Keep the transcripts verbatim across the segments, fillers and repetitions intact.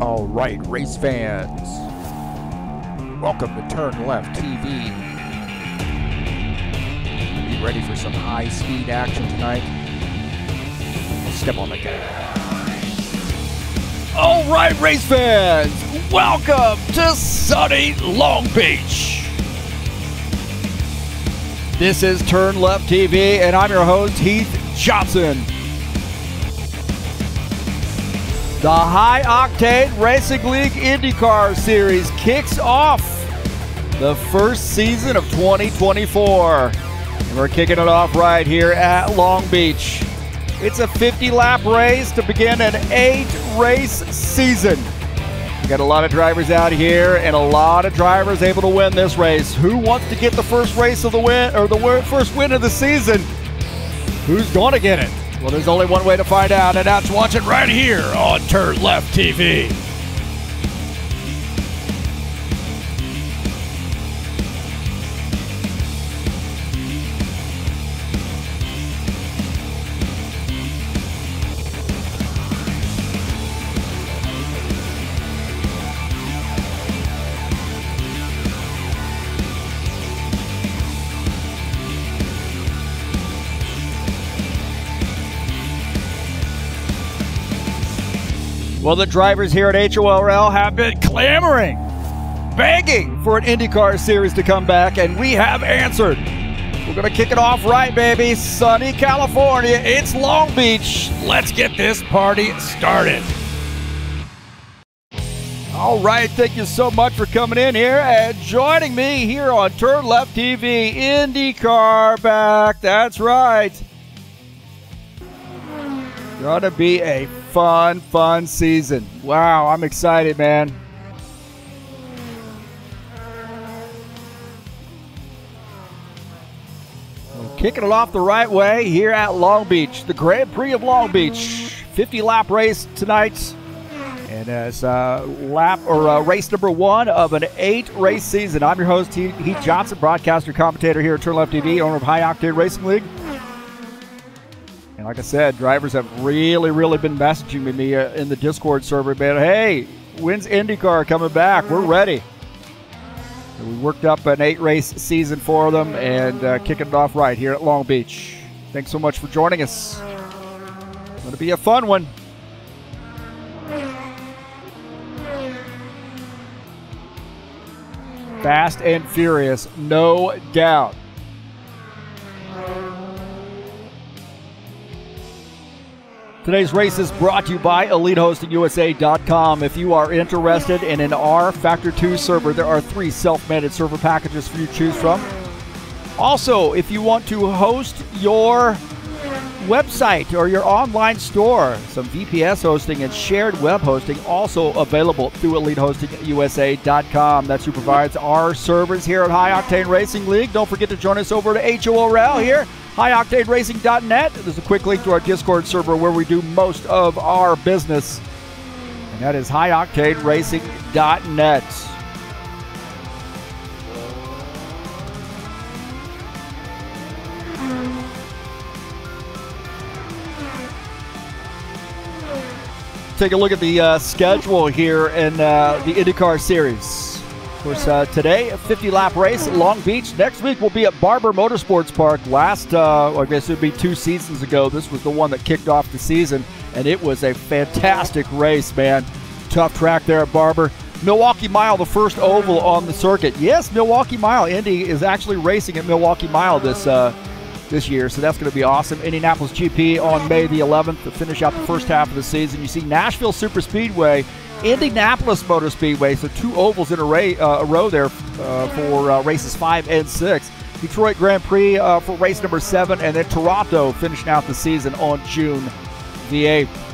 All right, race fans, welcome to Turn Left T V. Be ready for some high-speed action tonight. Step on the gas. All right, race fans, welcome to sunny Long Beach. This is Turn Left T V, and I'm your host, Heath Johnson. The High Octane Racing League IndyCar Series kicks off the first season of twenty twenty-four. And we're kicking it off right here at Long Beach. It's a fifty lap race to begin an eight race season. We got a lot of drivers out here and a lot of drivers able to win this race. Who wants to get the first race of the win, or the first win of the season? Who's gonna get it? Well, there's only one way to find out, and that's watch it right here on Turn Left T V. Well, the drivers here at H O R L have been clamoring, begging for an IndyCar series to come back, and we have answered. We're going to kick it off right, baby. Sunny California. It's Long Beach. Let's get this party started. All right, thank you so much for coming in here and joining me here on Turn Left T V. IndyCar back. That's right. Going to be a fun, fun season. Wow, I'm excited, man. We're kicking it off the right way here at Long Beach, the Grand Prix of Long Beach. fifty lap race tonight. And as uh, lap or uh, race number one of an eight race season. I'm your host, Heath Johnson, broadcaster, commentator here at Turn Left T V, owner of High Octane Racing League. And like I said, drivers have really, really been messaging me uh, in the Discord server, man. Hey, when's IndyCar coming back? We're ready. And we worked up an eight-race season for them and uh, kicking it off right here at Long Beach. Thanks so much for joining us. It's going to be a fun one. Fast and furious, no doubt. Today's race is brought to you by Elite Hosting U S A dot com. If you are interested in an R Factor two server, there are three self-managed server packages for you to choose from. Also, if you want to host your website or your online store, some V P S hosting and shared web hosting also available through Elite Hosting U S A dot com. That supervises our servers here at High Octane Racing League. Don't forget to join us over to H O R L here. High Octane Racing dot net. There's a quick link to our Discord server where we do most of our business. And that is High Octane Racing dot net. Take a look at the uh, schedule here in uh, the IndyCar series. Of course, uh, today, a fifty lap race at Long Beach. Next week, we'll be at Barber Motorsports Park. Last, uh, I guess it would be two seasons ago, this was the one that kicked off the season, and it was a fantastic race, man. Tough track there at Barber. Milwaukee Mile, the first oval on the circuit. Yes, Milwaukee Mile. Indy is actually racing at Milwaukee Mile this, uh, this year, so that's going to be awesome. Indianapolis G P on May the eleventh to finish out the first half of the season. You see Nashville Super Speedway, Indianapolis Motor Speedway, so two ovals in a, ra uh, a row there uh, for uh, races five and six. Detroit Grand Prix uh, for race number seven, and then Toronto finishing out the season on June the eighth.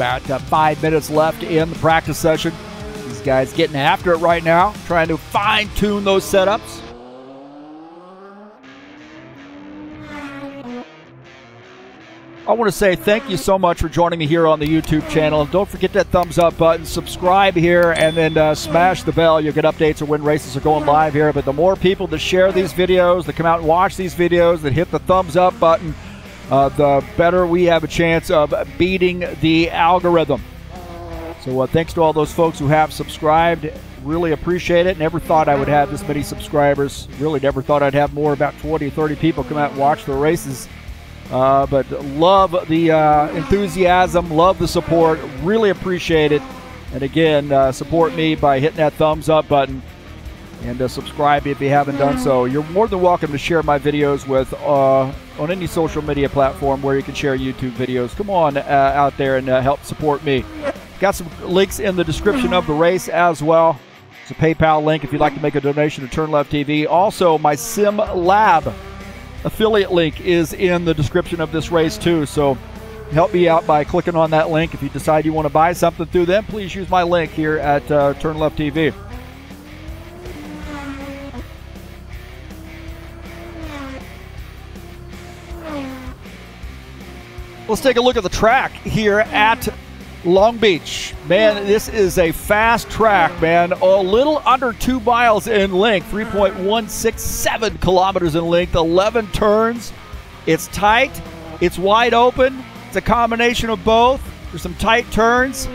About uh, five minutes left in the practice session. These guys getting after it right now, trying to fine-tune those setups. I want to say thank you so much for joining me here on the YouTube channel. And don't forget that thumbs up button, subscribe here, and then uh, smash the bell. You'll get updates of when races are going live here. But the more people that share these videos, that come out and watch these videos, that hit the thumbs up button, uh, the better we have a chance of beating the algorithm. So uh, thanks to all those folks who have subscribed. Really appreciate it. Never thought I would have this many subscribers. Really never thought I'd have more, about twenty, thirty people come out and watch the races. Uh, but love the uh, enthusiasm, love the support. Really appreciate it. And again, uh, support me by hitting that thumbs up button and uh, subscribe if you haven't done so. You're more than welcome to share my videos with uh, on any social media platform where you can share YouTube videos. Come on uh, out there and uh, help support me. Got some links in the description of the race as well. It's a PayPal link if you'd like to make a donation to Turn Left T V. Also, my Sim Lab affiliate link is in the description of this race too, so help me out by clicking on that link. If you decide you want to buy something through them, please use my link here at uh, Turn Left T V. Let's take a look at the track here at Long Beach. Man, this is a fast track, man. A little under two miles in length, three point one six seven kilometers in length, eleven turns. It's tight, it's wide open, it's a combination of both. There's some tight turns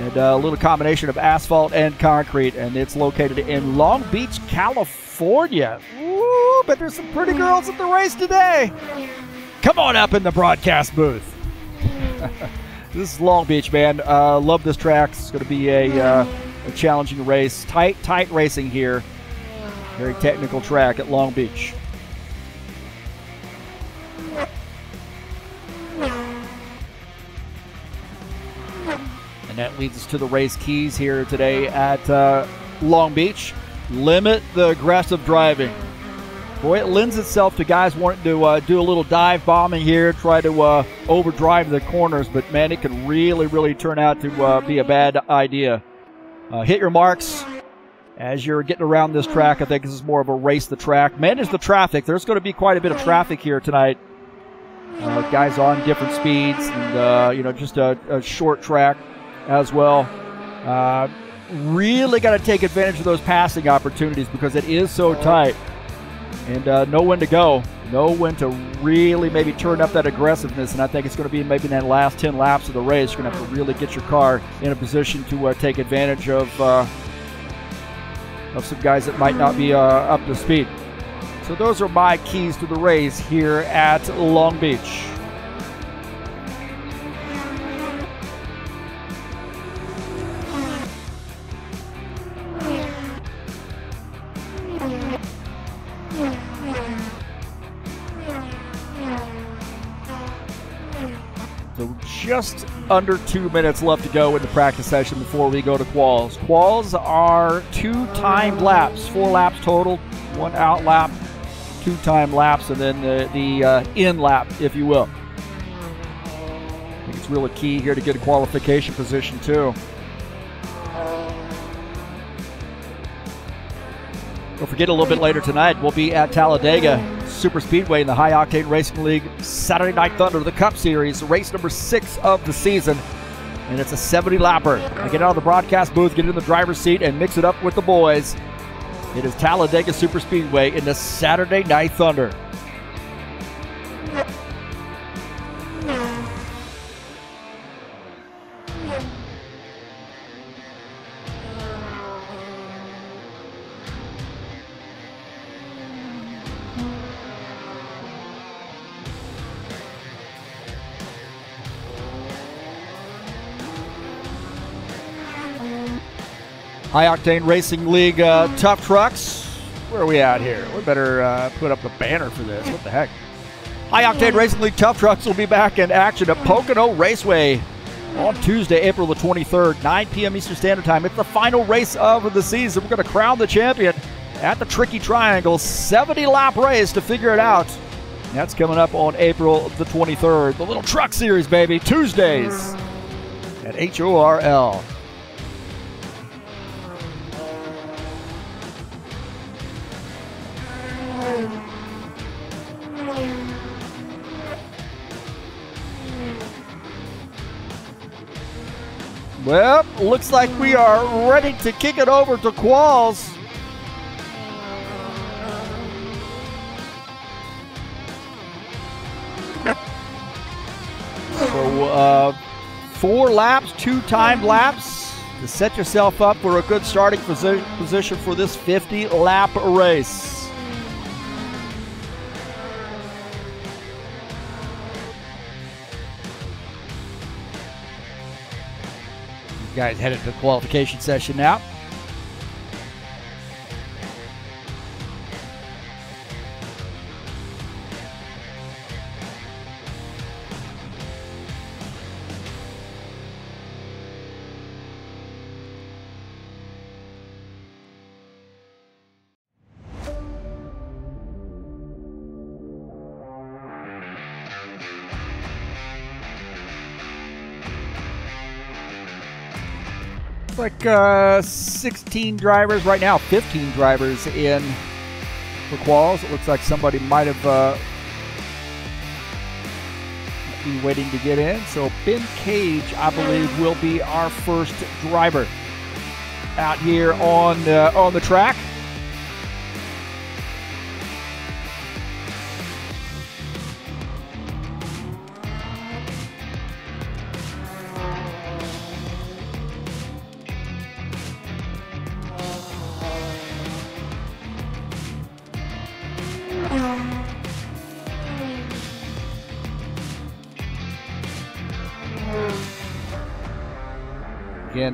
and a little combination of asphalt and concrete, and it's located in Long Beach, California. Ooh, but there's some pretty girls at the race today. Come on up in the broadcast booth. This is Long Beach, man. Uh, love this track. It's going to be a, uh, a challenging race. Tight, tight racing here. Very technical track at Long Beach. And that leads us to the race keys here today at uh, Long Beach. Limit the aggressive driving. Boy, it lends itself to guys wanting to uh, do a little dive bombing here, try to uh, overdrive the corners, but man, it can really, really turn out to uh, be a bad idea. Uh, hit your marks as you're getting around this track. I think this is more of a race the track. Manage the traffic. There's going to be quite a bit of traffic here tonight. Uh, guys on different speeds, and uh, you know, just a, a short track as well. Uh, really got to take advantage of those passing opportunities because it is so tight. And uh, know when to go, know when to really maybe turn up that aggressiveness. And I think it's going to be maybe in that last ten laps of the race, you're going to have to really get your car in a position to uh, take advantage of, uh, of some guys that might not be uh, up to speed. So those are my keys to the race here at Long Beach. Just under two minutes left to go in the practice session before we go to quals. Quals are two timed laps, four laps total, one out lap, two timed laps, and then the, the uh, in lap, if you will. I think it's really key here to get a qualification position too. Don't forget, a little bit later tonight, we'll be at Talladega Super Speedway in the High Octane Racing League Saturday Night Thunder, the Cup Series, race number six of the season. And it's a seventy lapper. I get out of the broadcast booth, get in the driver's seat, and mix it up with the boys. It is Talladega Super Speedway in the Saturday Night Thunder. High Octane Racing League uh, Tough Trucks. Where are we at here? We better uh, put up the banner for this. What the heck? High Octane Racing League Tough Trucks will be back in action at Pocono Raceway on Tuesday, April the twenty-third, nine p m Eastern Standard Time. It's the final race of the season. We're going to crown the champion at the Tricky Triangle. seventy lap race to figure it out. That's coming up on April the twenty-third. The Little Truck Series, baby. Tuesdays at H O R L. Well, looks like we are ready to kick it over to Qualls. So, uh, four laps, two timed laps to set yourself up for a good starting posi position for this fifty lap race. Guys headed to the qualification session now. Like uh, sixteen drivers right now, fifteen drivers in for quals. It looks like somebody might have uh, been waiting to get in. So Ben Cage, I believe, will be our first driver out here on uh, on the track.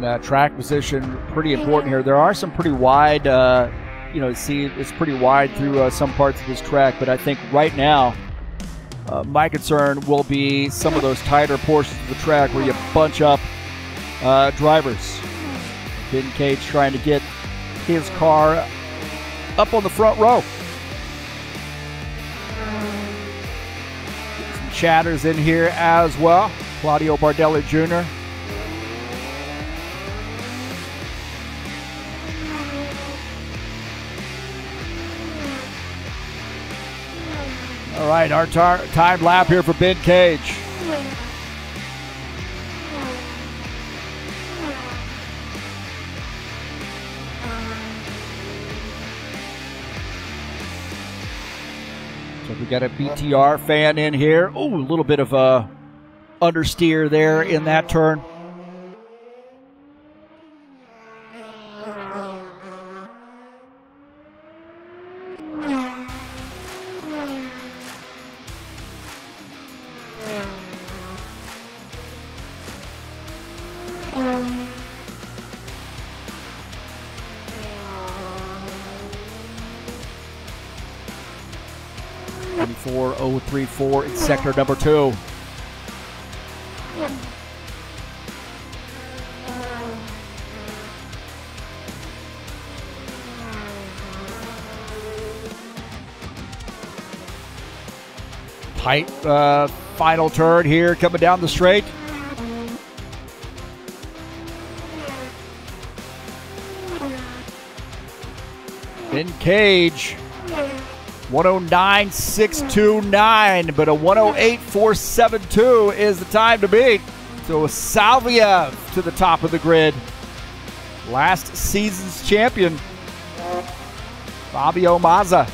Uh, track position pretty important here. There are some pretty wide, uh, you know, see it's pretty wide through uh, some parts of this track, but I think right now uh, my concern will be some of those tighter portions of the track where you bunch up uh, drivers. Ben Cage trying to get his car up on the front row. Get some chatters in here as well. Claudio Bardelli Junior All right, our time lap here for Ben Cage. So we got a B T R fan in here. Oh, a little bit of a understeer there in that turn. four oh three four in sector number two. Tight uh, final turn here coming down the straight. Ben Cage. one oh nine point six two nine, but a one oh eight point four seven two is the time to beat. So Salviev to the top of the grid. Last season's champion, Fabio Massa.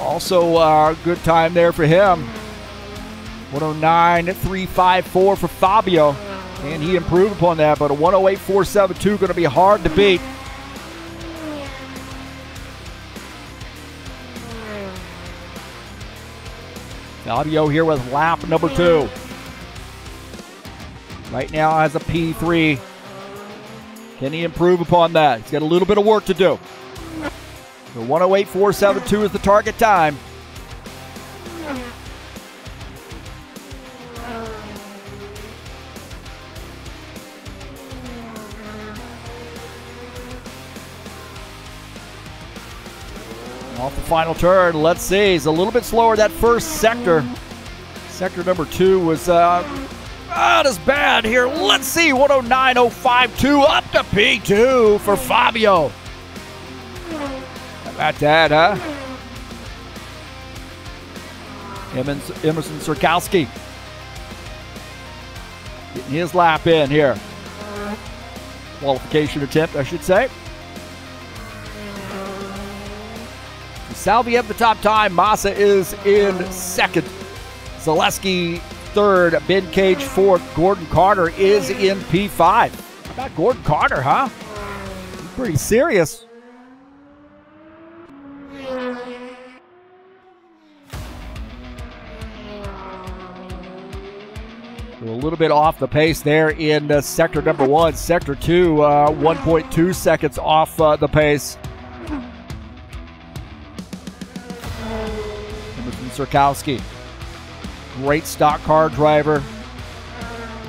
Also a good time there for him. one oh nine point three five four for Fabio, and he improved upon that, but a one oh eight point four seven two going to be hard to beat. Audio here with lap number two. Right now has a P three. Can he improve upon that? He's got a little bit of work to do. The one oh eight point four seven two is the target time. Off the final turn, let's see. He's a little bit slower that first sector. Sector number two was uh, not as bad here. Let's see, one oh nine point oh five two up to P two for Fabio. How about that, huh? Emerson Sirkowski getting getting his lap in here. Qualification attempt, I should say. Salviev at the top time. Massa is in second. Zaleski third. Ben Cage fourth. Gordon Carter is in P five. How about Gordon Carter, huh? Pretty serious. We're a little bit off the pace there in uh, sector number one. Sector two, uh, one point two seconds off uh, the pace. Emerson Sirkowski, great stock car driver.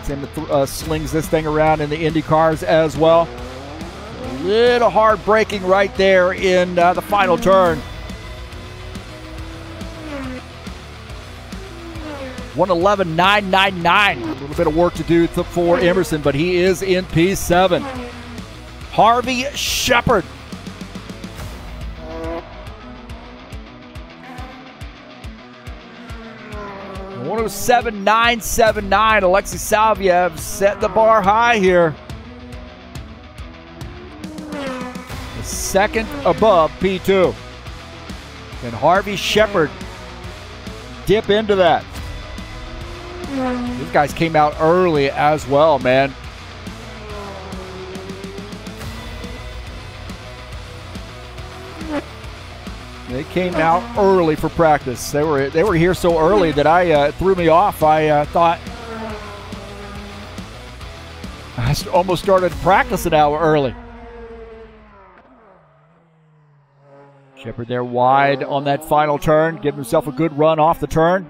Tim uh, slings this thing around in the Indy cars as well. A little hard braking right there in uh, the final turn. one eleven nine ninety-nine. A little bit of work to do for Emerson, but he is in P seven. Harvey Shepherd. one oh seven nine seventy-nine. Alexei Salviev set the bar high here. The second above P two. Can Harvey Shepherd dip into that? These guys came out early as well, man. They came out early for practice. They were they were here so early that I uh, threw me off. I uh, thought I almost started practice an hour early. Shepherd there wide on that final turn, giving himself a good run off the turn.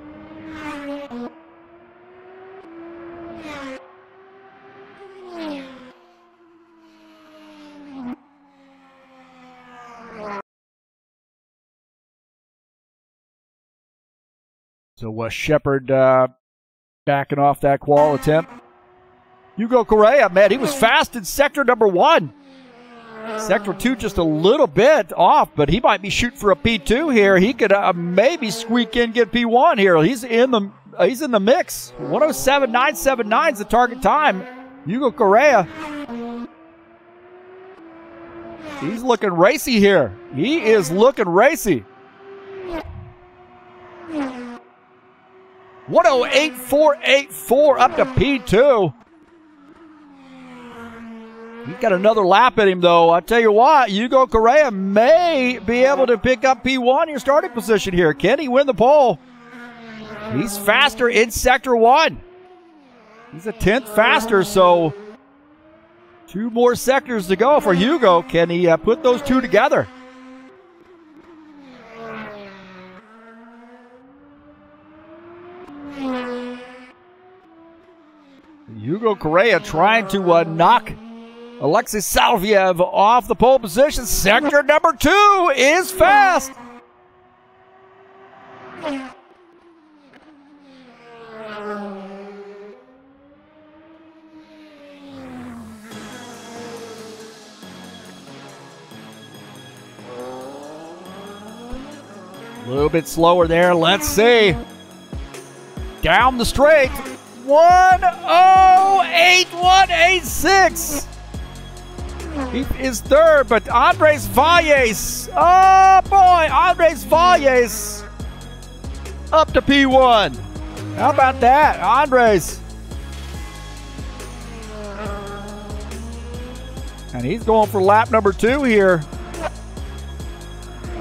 So uh, Shepherd uh, backing off that qual attempt. Hugo Correa, man, he was fast in sector number one. Sector two just a little bit off, but he might be shooting for a P two here. He could uh, maybe squeak in, get P one here. He's in the uh, he's in the mix. one oh seven nine seventy-nine is the target time. Hugo Correa. He's looking racy here. He is looking racy. one oh eight four eighty-four up to P two. He's got another lap at him, though. I tell you what, Hugo Correa may be able to pick up P one, your starting position here. Can he win the pole? He's faster in sector one. He's a tenth faster, so two more sectors to go for Hugo. Can he uh, put those two together? Hugo Correa trying to uh, knock Alexei Salviev off the pole position. Sector number two is fast. A little bit slower there. Let's see. Down the straight. one oh eight one eighty-six. He is third, but Andres Valles. Oh boy, Andres Valles up to P one. How about that, Andres? And he's going for lap number two here.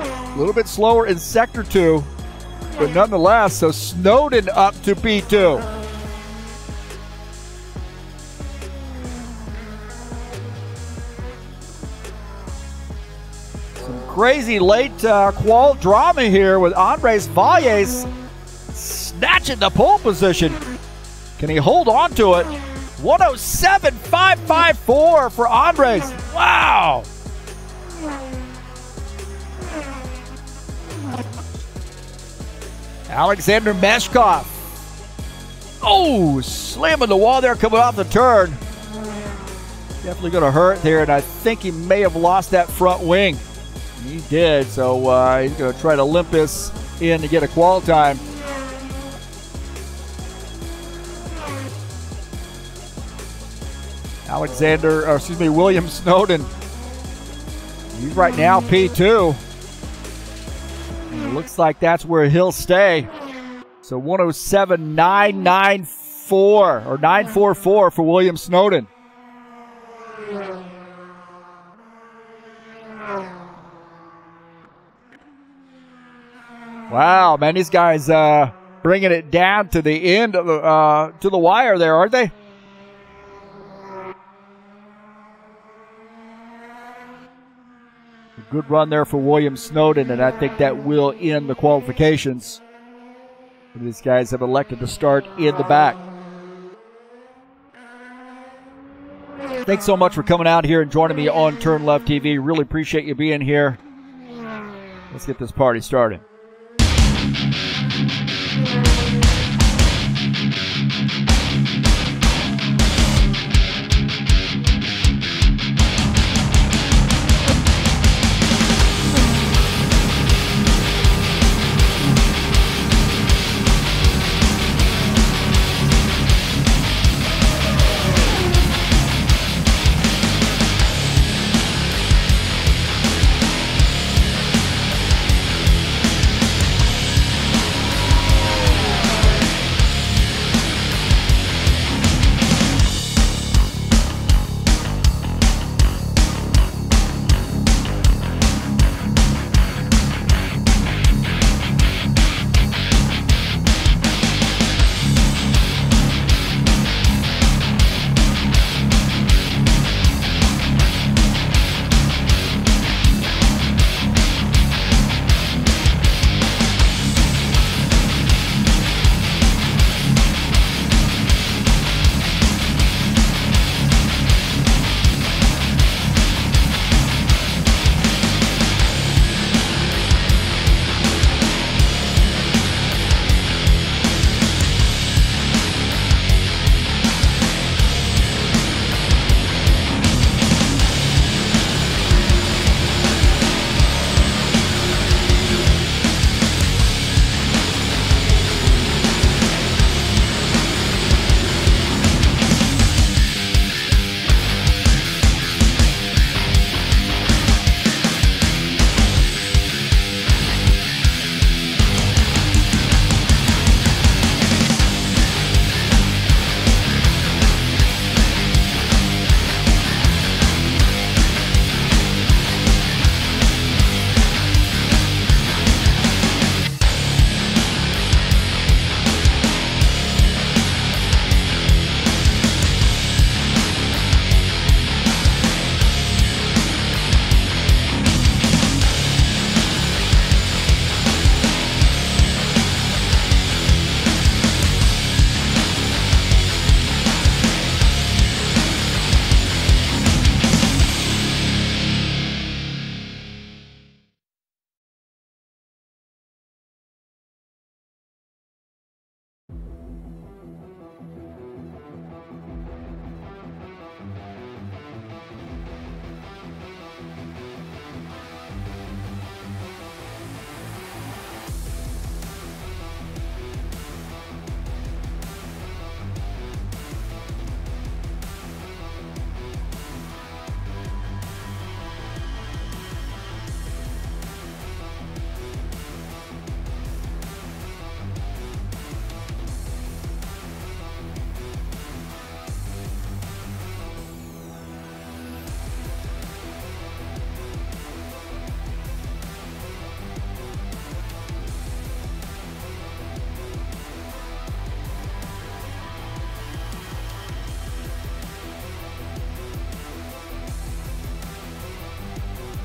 A little bit slower in sector two, but nonetheless, so Snowden up to P two. Crazy late uh, qual drama here with Andres Valles snatching the pole position. Can he hold on to it? one oh seven five fifty-four for Andres. Wow. Alexander Meshkov. Oh, slamming the wall there coming off the turn. Definitely going to hurt there, and I think he may have lost that front wing. He did, so uh, he's going to try to limp this in to get a qual time. Alexander, or excuse me, William Snowden. He's right now P two. And it looks like that's where he'll stay. So one oh seven point nine nine four or nine forty-four for William Snowden. Wow, man, these guys uh, bringing it down to the end of the uh, to the wire there, aren't they? A good run there for William Snowden, and I think that will end the qualifications. These guys have elected to start in the back. Thanks so much for coming out here and joining me on Turn Left T V. Really appreciate you being here. Let's get this party started.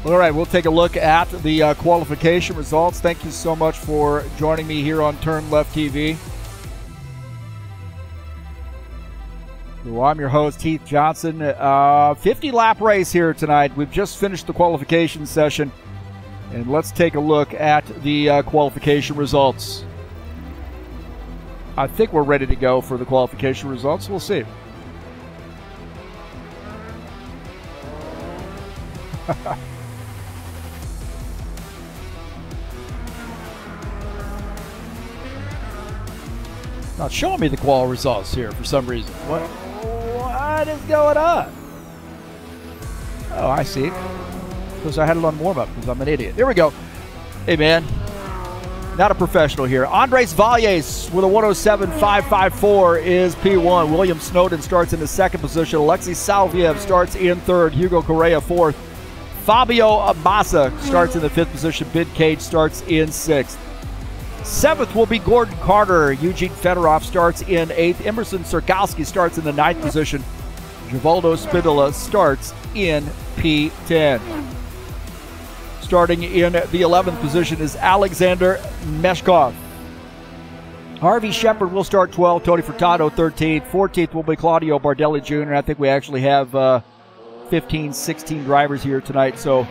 All right, we'll take a look at the uh, qualification results. Thank you so much for joining me here on Turn Left T V. Well, I'm your host, Heath Johnson. fifty-lap uh, race here tonight. We've just finished the qualification session, and let's take a look at the uh, qualification results. I think we're ready to go for the qualification results. We'll see. Not showing me the qual results here for some reason. What? What is going on? Oh, I see. Because I had it on warm-up because I'm an idiot. There we go. Hey, man. Not a professional here. Andres Valles with a one oh seven point five five four is P one. William Snowden starts in the second position. Alexei Salviev starts in third. Hugo Correa fourth. Fabio Massa starts in the fifth position. Ben Cage starts in sixth. Seventh will be Gordon Carter. Eugene Fedorov starts in eighth. Emerson Sirkowski starts in the ninth position. Givaldo Spindler starts in P ten. Starting in the eleventh position is Alexander Meshkov. Harvey Shepherd will start twelfth. Tony Furtado thirteenth. fourteenth will be Claudio Bardelli Junior I think we actually have uh, fifteen, sixteen drivers here tonight. So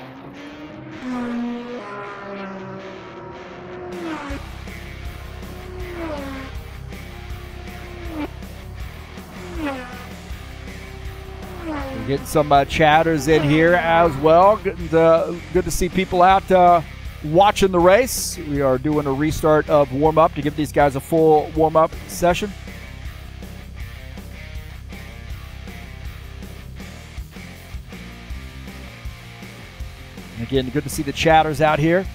getting some uh, chatters in here as well. Good, uh, good to see people out uh, watching the race. We are doing a restart of warm-up to give these guys a full warm-up session. And again, good to see the chatters out here.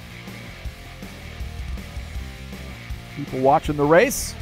People watching the race.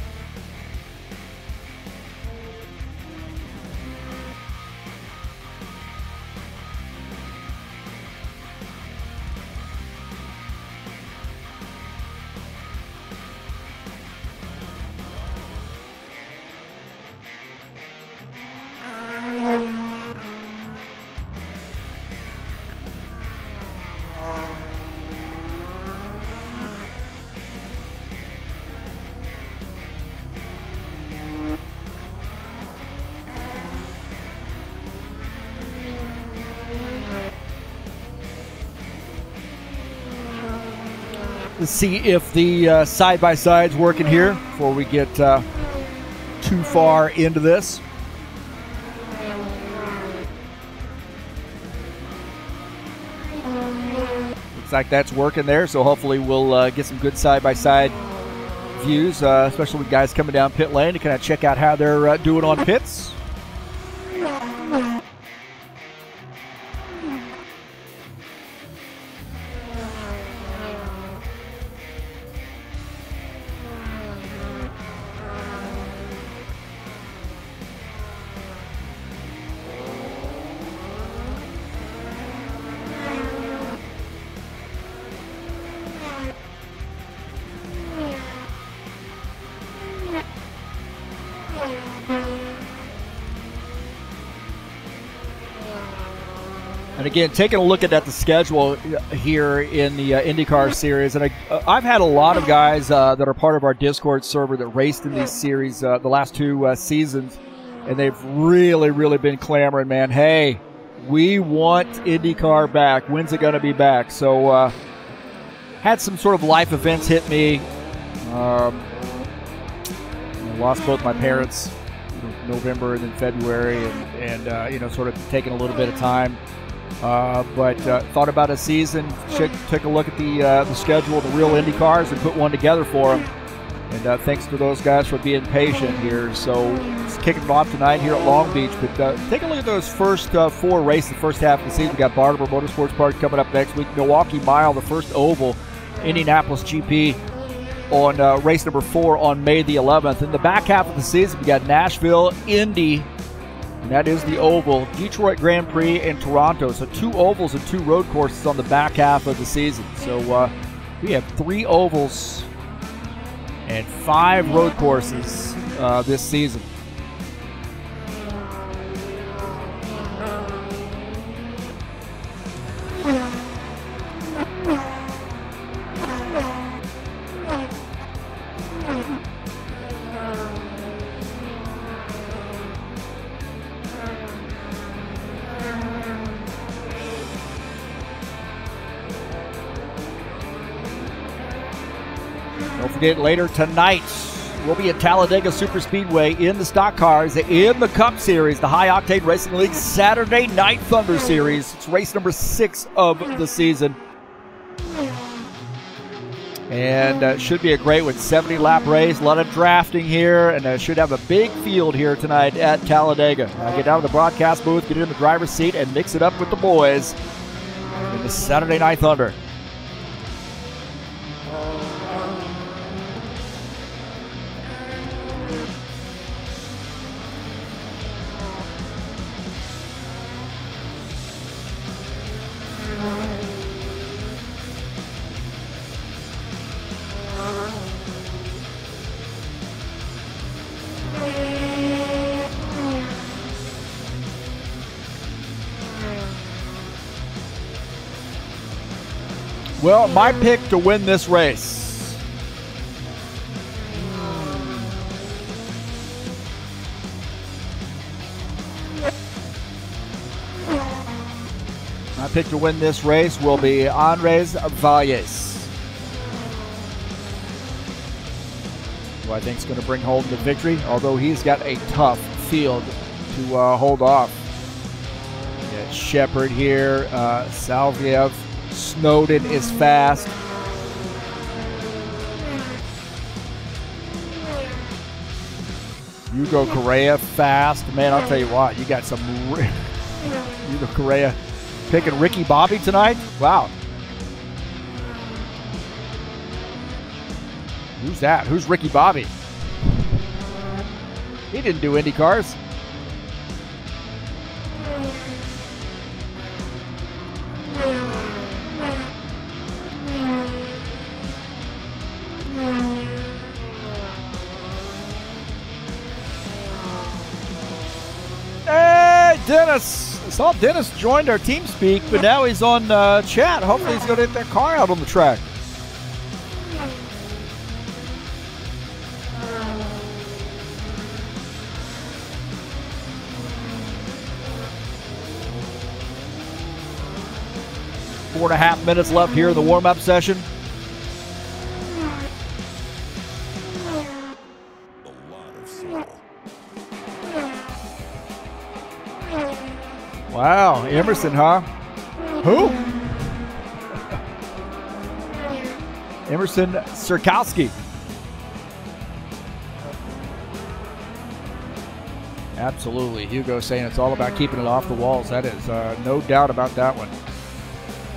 Let's see if the uh, side-by-side's working here before we get uh, too far into this. Looks like that's working there, so hopefully we'll uh, get some good side-by-side views, uh, especially with guys coming down pit lane to kind of check out how they're uh, doing on pits. And again, taking a look at, at the schedule here in the uh, IndyCar series, and I, I've had a lot of guys uh, that are part of our Discord server that raced in these series uh, the last two uh, seasons, and they've really, really been clamoring, man, hey, we want IndyCar back. When's it going to be back? So uh, had some sort of life events hit me. Um, I lost both my parents in November and then February, and, and uh, you know, sort of taking a little bit of time. Uh, but uh, thought about a season, check, took a look at the, uh, the schedule of the real Indy cars and put one together for them. And uh, thanks to those guys for being patient here. So it's kicking it off tonight here at Long Beach. But uh, take a look at those first uh, four races, the first half of the season. We've got Barber Motorsports Park coming up next week. Milwaukee Mile, the first oval. Indianapolis G P on uh, race number four on May the eleventh. In the back half of the season, we've got Nashville, Indy, and that is the oval, Detroit Grand Prix, and Toronto. So two ovals and two road courses on the back half of the season. So uh, we have three ovals and five road courses uh, this season. Later tonight, we'll be at Talladega Super Speedway in the stock cars, in the Cup Series, the High Octane Racing League Saturday Night Thunder Series. It's race number six of the season. And uh, should be a great one, seventy lap race, a lot of drafting here, and uh, should have a big field here tonight at Talladega. Now get down to the broadcast booth, get in the driver's seat, and mix it up with the boys in the Saturday Night Thunder. Well, my pick to win this race. My pick to win this race will be Andres Valles, who I think is going to bring home the victory, although he's got a tough field to uh, hold off. We got Shepherd here, uh, Salviev. Snowden is fast. Hugo Correa fast. Man, I'll tell you what, you got some Hugo Correa picking Ricky Bobby tonight. Wow. Who's that? Who's Ricky Bobby? He didn't do Indy cars. Dennis, I saw Dennis joined our team speak, but now he's on uh, chat. Hopefully he's gonna get that car out on the track. Four and a half minutes left here in the warm-up session. Wow, Emerson, huh? Who? Emerson Sirkowski. Absolutely, Hugo saying it's all about keeping it off the walls. That is uh, no doubt about that one.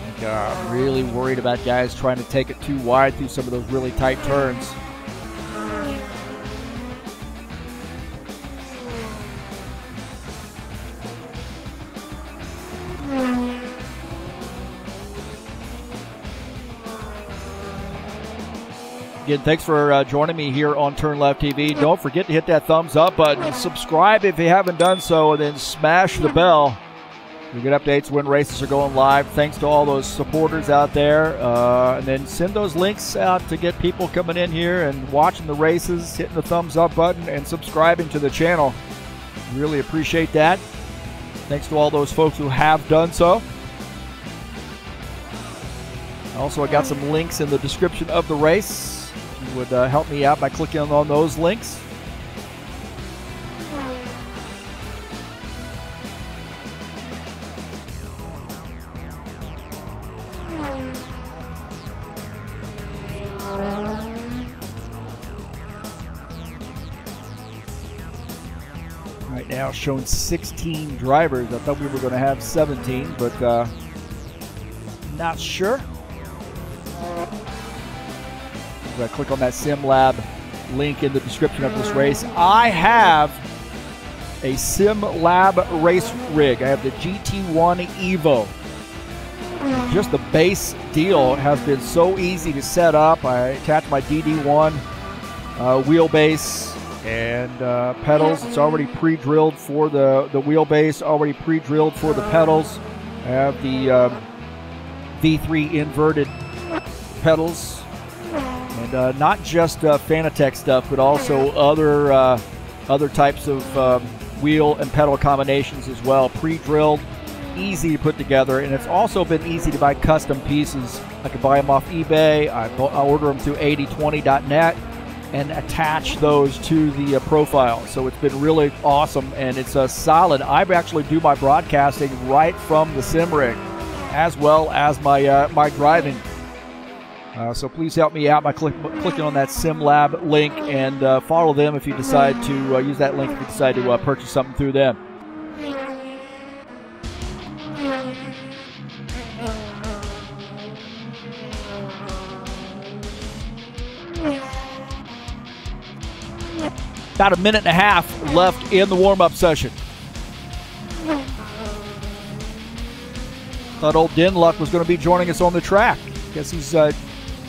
And, uh, really worried about guys trying to take it too wide through some of those really tight turns. Again, thanks for uh, joining me here on Turn Left T V. Don't forget to hit that thumbs up button. Subscribe if you haven't done so, and then smash the bell. You get updates when races are going live. Thanks to all those supporters out there. Uh, and then send those links out to get people coming in here and watching the races, hitting the thumbs up button, and subscribing to the channel. Really appreciate that. Thanks to all those folks who have done so. Also, I got some links in the description of the race. Would uh, help me out by clicking on those links. Right now showing sixteen drivers. I thought we were going to have seventeen, but uh, not sure. I click on that Sim Lab link in the description of this race. I have a Sim Lab race rig. I have the G T one Evo. Just the base deal has been so easy to set up. I attach my D D one uh, wheelbase and uh, pedals. It's already pre-drilled for the, the wheelbase, already pre-drilled for the pedals. I have the um, V three inverted pedals. And uh, not just uh, Fanatec stuff, but also other uh, other types of um, wheel and pedal combinations as well. Pre-drilled, easy to put together, and it's also been easy to buy custom pieces. I can buy them off eBay. I, I order them through eighty twenty dot net and attach those to the uh, profile. So it's been really awesome, and it's uh, solid. I actually do my broadcasting right from the sim rig, as well as my uh, my driving. Uh, so please help me out by click, clicking on that Sim Lab link, and uh, follow them if you decide to uh, use that link if you decide to uh, purchase something through them. About a minute and a half left in the warm-up session. Thought old Denluck was going to be joining us on the track. Guess he's uh,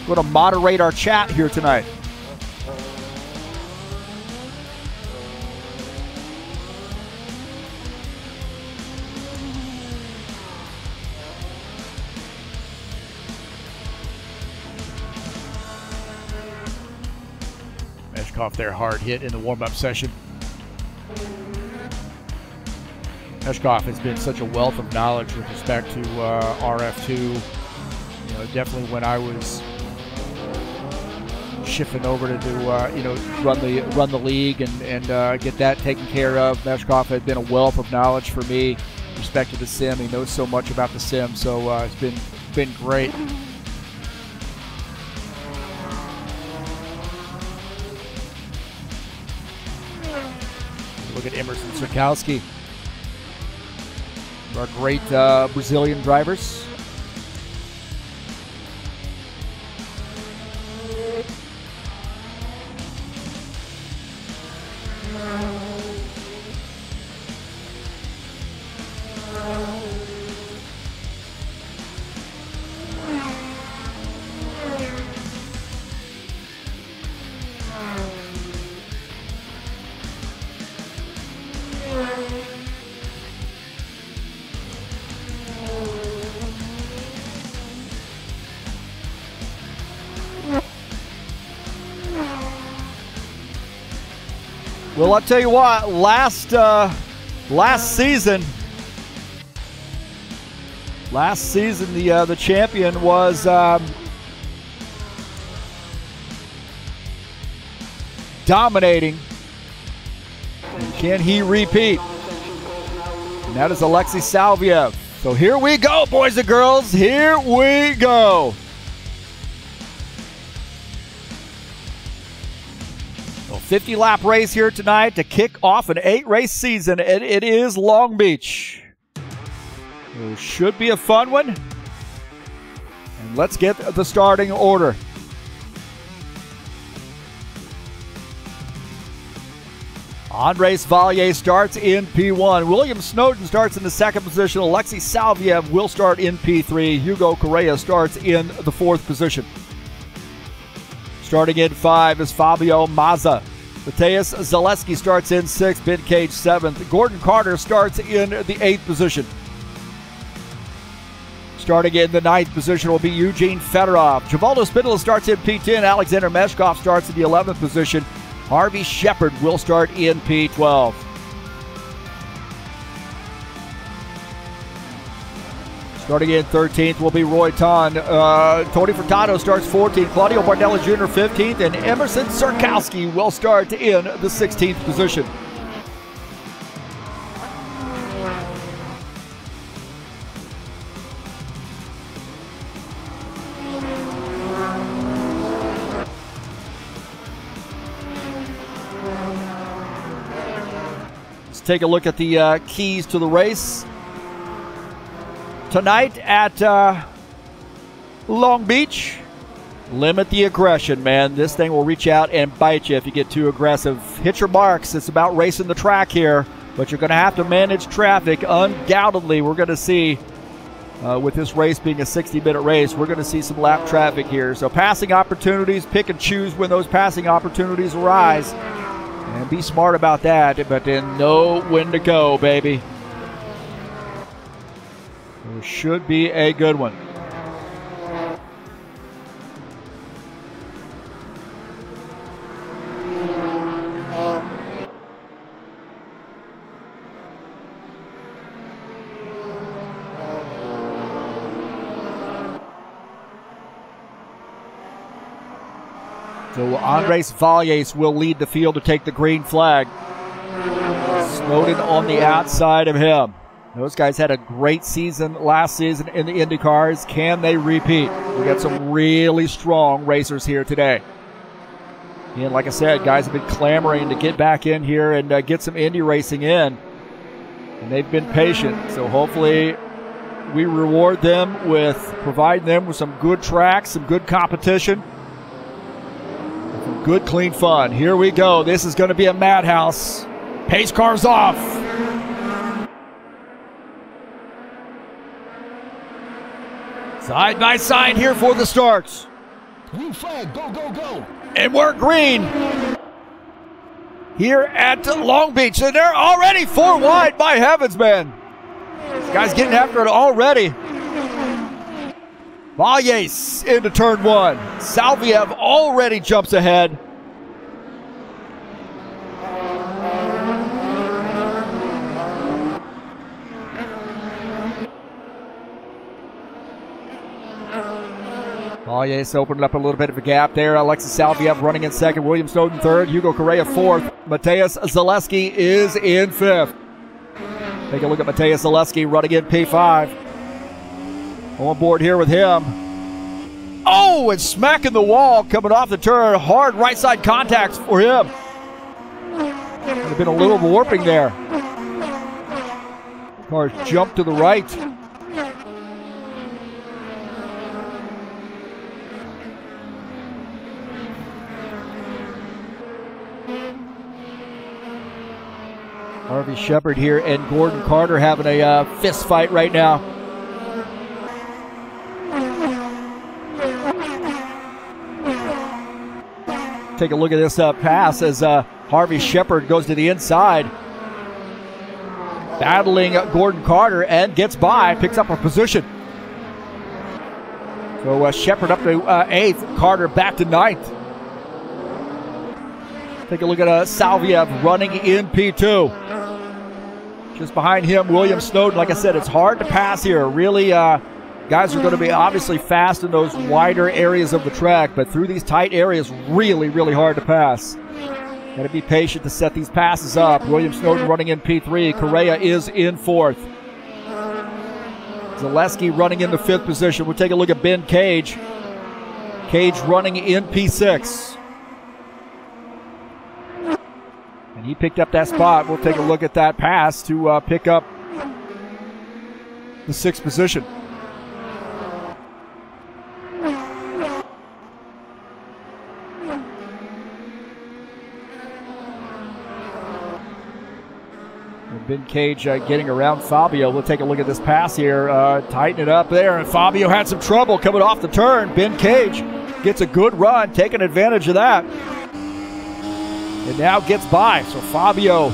going to moderate our chat here tonight. Meshkov there, hard hit in the warm-up session. Meshkov has been such a wealth of knowledge with respect to uh, R F two. You know, definitely when I was shifting over to do, uh, you know, run the run the league and and uh, get that taken care of, Meshkov had been a wealth of knowledge for me with respect to the sim. He knows so much about the sim, so uh, it's been been great. Look at Emerson Sirkowski, our great uh, Brazilian drivers. Well, I'll tell you what, last uh, last season, last season the uh, the champion was um, dominating. And can he repeat? And that is Alexei Salviev. So here we go, boys and girls, here we go. fifty lap race here tonight to kick off an eight race season, and it is Long Beach. It should be a fun one. And let's get the starting order. Andres Valles starts in P one. William Snowden starts in the second position. Alexei Salviev will start in P three. Hugo Correa starts in the fourth position. Starting in five is Fabio Massa. Mateusz Zaleski starts in sixth, Ben Cage seventh. Gordon Carter starts in the eighth position. Starting in the ninth position will be Eugene Fedorov. Givaldo Spindler starts in P ten. Alexander Meshkov starts in the eleventh position. Harvey Shepherd will start in P twelve. Starting in thirteenth will be Roy Tan. Uh, Tony Furtado starts fourteenth. Claudio Bardelli Junior fifteenth. And Emerson Sirkowski will start in the sixteenth position. Let's take a look at the uh, keys to the race. Tonight at uh, Long Beach, limit the aggression, man. This thing will reach out and bite you if you get too aggressive. Hit your marks. It's about racing the track here, but you're going to have to manage traffic. Undoubtedly, we're going to see, uh, with this race being a sixty minute race, we're going to see some lap traffic here. So passing opportunities, pick and choose when those passing opportunities arise. And be smart about that, but then know when to go, baby. Should be a good one. So Andres Valles will lead the field to take the green flag. Snowden on the outside of him. Those guys had a great season last season in the Indy cars. Can they repeat? We got some really strong racers here today. And like I said, guys have been clamoring to get back in here and uh, get some Indy racing in. And they've been patient. So hopefully we reward them with providing them with some good tracks, some good competition, some good, clean fun. Here we go. This is going to be a madhouse. Pace cars off. Side by side here for the starts. Green flag, go, go, go. And we're green here at Long Beach. And they're already four wide, by heavens, man. This guy's getting after it already. Valles into turn one. Salviev already jumps ahead. Valles opened up a little bit of a gap there. Alexei Salviev running in second. William Snowden third. Hugo Correa fourth. Mateusz Zaleski is in fifth. Take a look at Mateusz Zaleski running in P five. On board here with him. Oh, and smacking the wall coming off the turn. Hard right side contacts for him. Could have been a little warping there. Cars jump to the right. Harvey Shepherd here and Gordon Carter having a uh, fist fight right now. Take a look at this uh, pass as uh, Harvey Shepherd goes to the inside. Battling Gordon Carter and gets by, picks up a position. So uh, Shepherd up to uh, eighth, Carter back to ninth. Take a look at uh, Salviev running in P two. Just behind him, William Snowden. Like I said, it's hard to pass here. Really, uh, guys are going to be obviously fast in those wider areas of the track, but through these tight areas, really, really hard to pass. Got to be patient to set these passes up. William Snowden running in P three. Correa is in fourth. Zaleski running in the fifth position. We'll take a look at Ben Cage. Cage running in P six. He picked up that spot. We'll take a look at that pass to uh, pick up the sixth position. And Ben Cage uh, getting around Fabio. We'll take a look at this pass here. Uh, tighten it up there. And Fabio had some trouble coming off the turn. Ben Cage gets a good run, taking advantage of that. And now gets by. So Fabio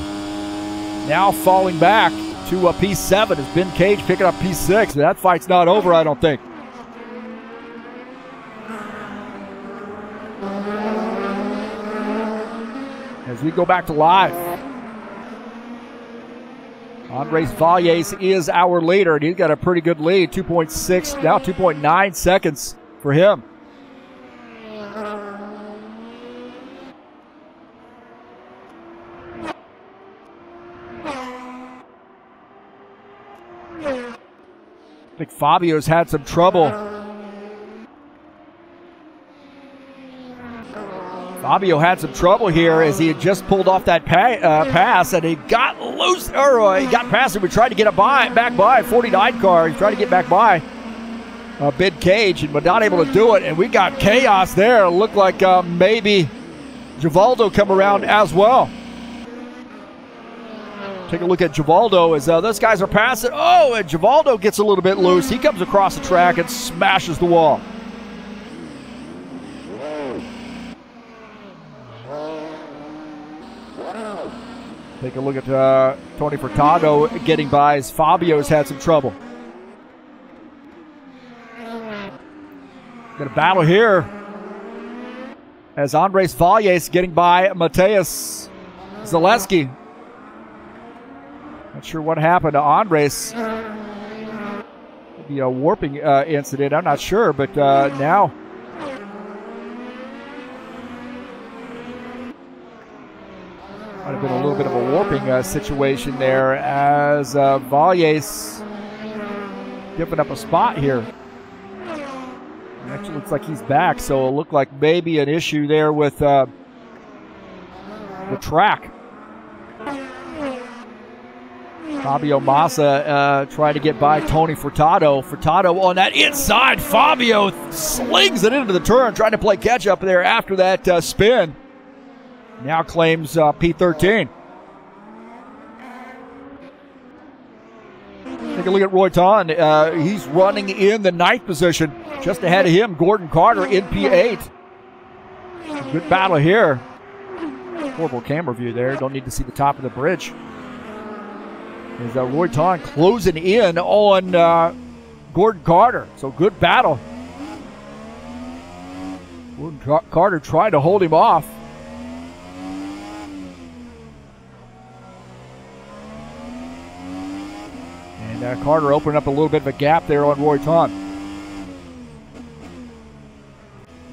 now falling back to a P seven as Ben Cage picking up P six. That fight's not over, I don't think. As we go back to live, Andres Valles is our leader, and he's got a pretty good lead, two point six, now two point nine seconds for him. I think Fabio's had some trouble. Fabio had some trouble here as he had just pulled off that pa uh, pass and he got loose, or uh, he got past it. We tried to get a by, back by, forty-nine car. He tried to get back by uh, Ben Cage and was not able to do it. And we got chaos there. It looked like uh, maybe Givaldo come around as well. Take a look at Givaldo as uh, those guys are passing. Oh, and Givaldo gets a little bit loose. He comes across the track and smashes the wall. Take a look at uh, Tony Furtado getting by as Fabio's had some trouble. Got a battle here as Andres Valles getting by Mateusz Zaleski. Not sure what happened to Andres. Maybe a warping uh, incident, I'm not sure, but uh, now. Might have been a little bit of a warping. doping uh, situation there as uh, Valles giving up a spot here. It actually looks like he's back, so it looked like maybe an issue there with uh, the track. Fabio Massa uh, trying to get by Tony Furtado. Furtado on that inside. Fabio slings it into the turn, trying to play catch-up there after that uh, spin. Now claims uh, P thirteen. Take a look at Roy Tan. Uh, he's running in the ninth position. Just ahead of him, Gordon Carter in P eight. Good battle here. Horrible camera view there. Don't need to see the top of the bridge. Is uh, Roy Tan closing in on uh, Gordon Carter. So good battle. Gordon Car Carter trying to hold him off. And uh, Carter opened up a little bit of a gap there on Roy Tan.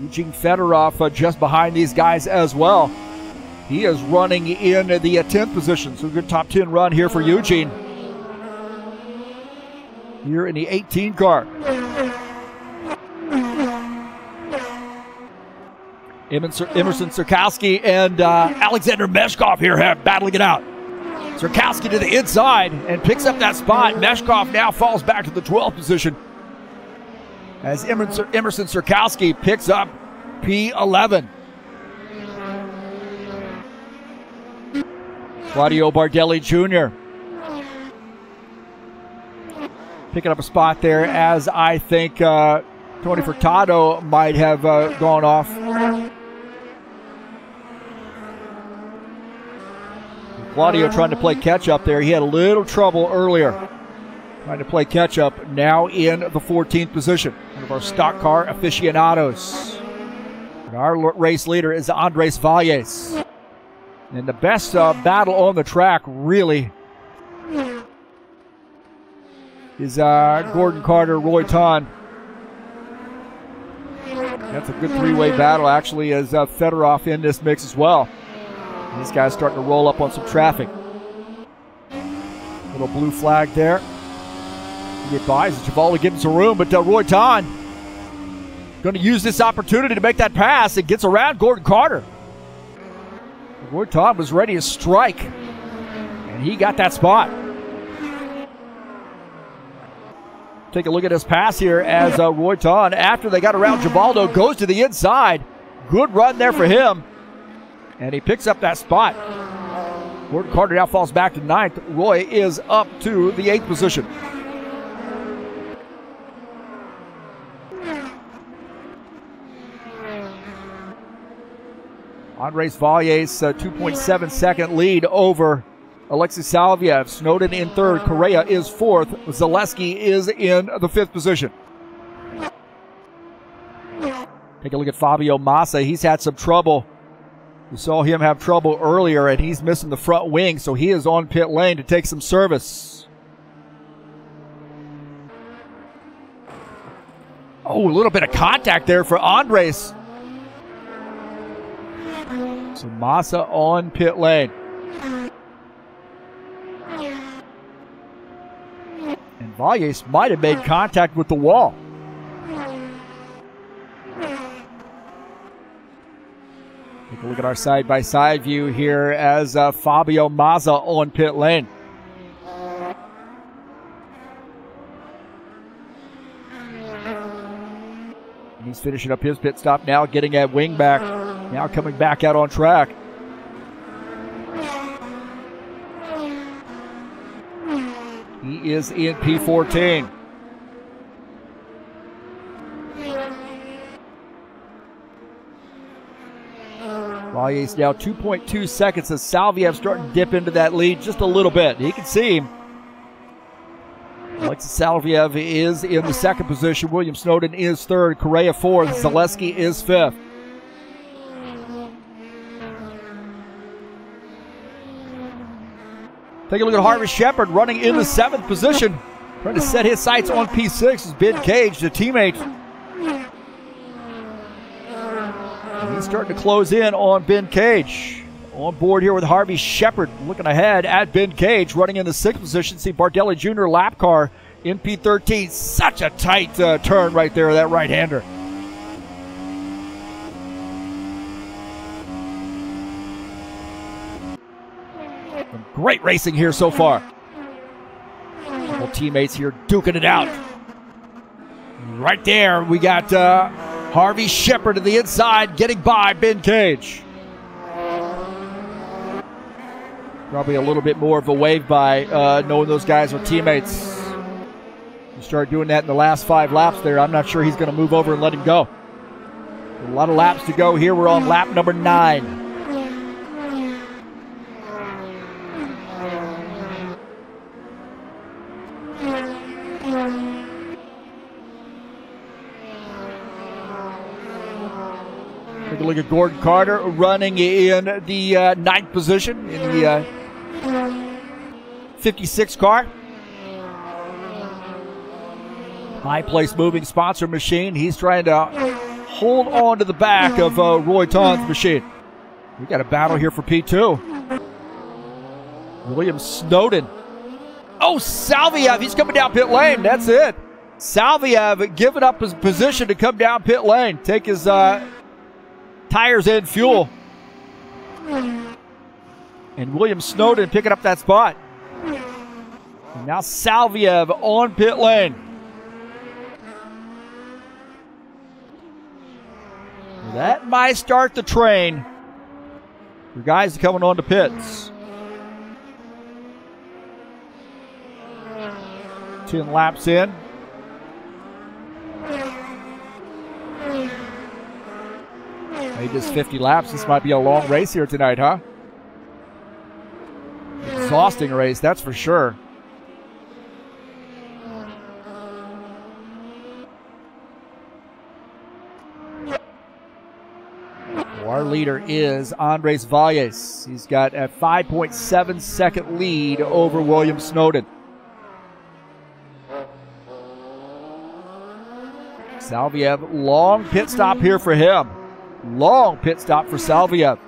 Eugene Fedorov uh, just behind these guys as well. He is running in the tenth position, so a good top ten run here for Eugene. Here in the eighteen car. Emerson, Emerson Sirkowski and uh, Alexander Meshkov here have battling it out. Sirkowski to the inside and picks up that spot. Meshkov now falls back to the twelfth position as Emerson, Emerson Sirkowski picks up P eleven. Claudio Bardelli Junior picking up a spot there as I think uh, Tony Furtado might have uh, gone off. And Claudio trying to play catch up there. He had a little trouble earlier trying to play catch up. Now in the fourteenth position. One of our stock car aficionados. And our race leader is Andres Valles. And the best uh, battle on the track, really, is uh, Gordon Carter, Roy Tan. That's a good three-way battle, actually, as uh, Fedorov in this mix as well. And these guys starting to roll up on some traffic. Little blue flag there. He advises Givaldo gives some room, but uh, Roy Tan going to use this opportunity to make that pass. It gets around Gordon Carter. Roy Tan was ready to strike, and he got that spot. Take a look at his pass here as uh, Roy Tan, after they got around Givaldo, goes to the inside. Good run there for him, and he picks up that spot. Gordon Carter now falls back to ninth. Roy is up to the eighth position. Andres Valles, uh, two point seven second lead over Alexei Salviev. Snowden in third. Correa is fourth. Zaleski is in the fifth position. Take a look at Fabio Massa. He's had some trouble. We saw him have trouble earlier, and he's missing the front wing, so he is on pit lane to take some service. Oh, a little bit of contact there for Andres. So Massa on pit lane. And Valles might have made contact with the wall. Take a look at our side-by-side view here as uh, Fabio Massa on pit lane. And he's finishing up his pit stop now, getting a wing back. Now coming back out on track. He is in P fourteen. Valles now two point two seconds as Salviev starting to dip into that lead just a little bit. He can see him. Alexei Salviev is in the second position. William Snowden is third. Correa fourth. Zaleski is fifth. Take a look at Harvey Shepherd running in the seventh position. Trying to set his sights on P six is Ben Cage, the teammate. And he's starting to close in on Ben Cage. On board here with Harvey Shepherd, looking ahead at Ben Cage, running in the sixth position. See Bardelli Junior lap car in P thirteen. Such a tight uh, turn right there, that right-hander. Great racing here so far. Couple teammates here duking it out. Right there, we got uh, Harvey Shepherd to the inside, getting by Ben Cage. Probably a little bit more of a wave by uh, knowing those guys are teammates. You start doing that in the last five laps there, I'm not sure he's going to move over and let him go. A lot of laps to go here. We're on lap number nine. Take a look at Gordon Carter running in the uh, ninth position in the uh, fifty-six car. High Place Moving sponsor machine. He's trying to hold on to the back of uh, Roy Tan's machine. We got a battle here for P two. William Snowden. Oh, Salviev, he's coming down pit lane. That's it. Salviev giving up his position to come down pit lane, take his uh, tires and fuel. And William Snowden picking up that spot. And now Salviev on pit lane. That might start the train for guys coming on to pits. ten laps in. Maybe just fifty laps. This might be a long race here tonight, huh? Exhausting race, that's for sure. Well, our leader is Andres Valles. He's got a five point seven second lead over William Snowden. Salviev, long pit stop here for him. Long pit stop for Salviev.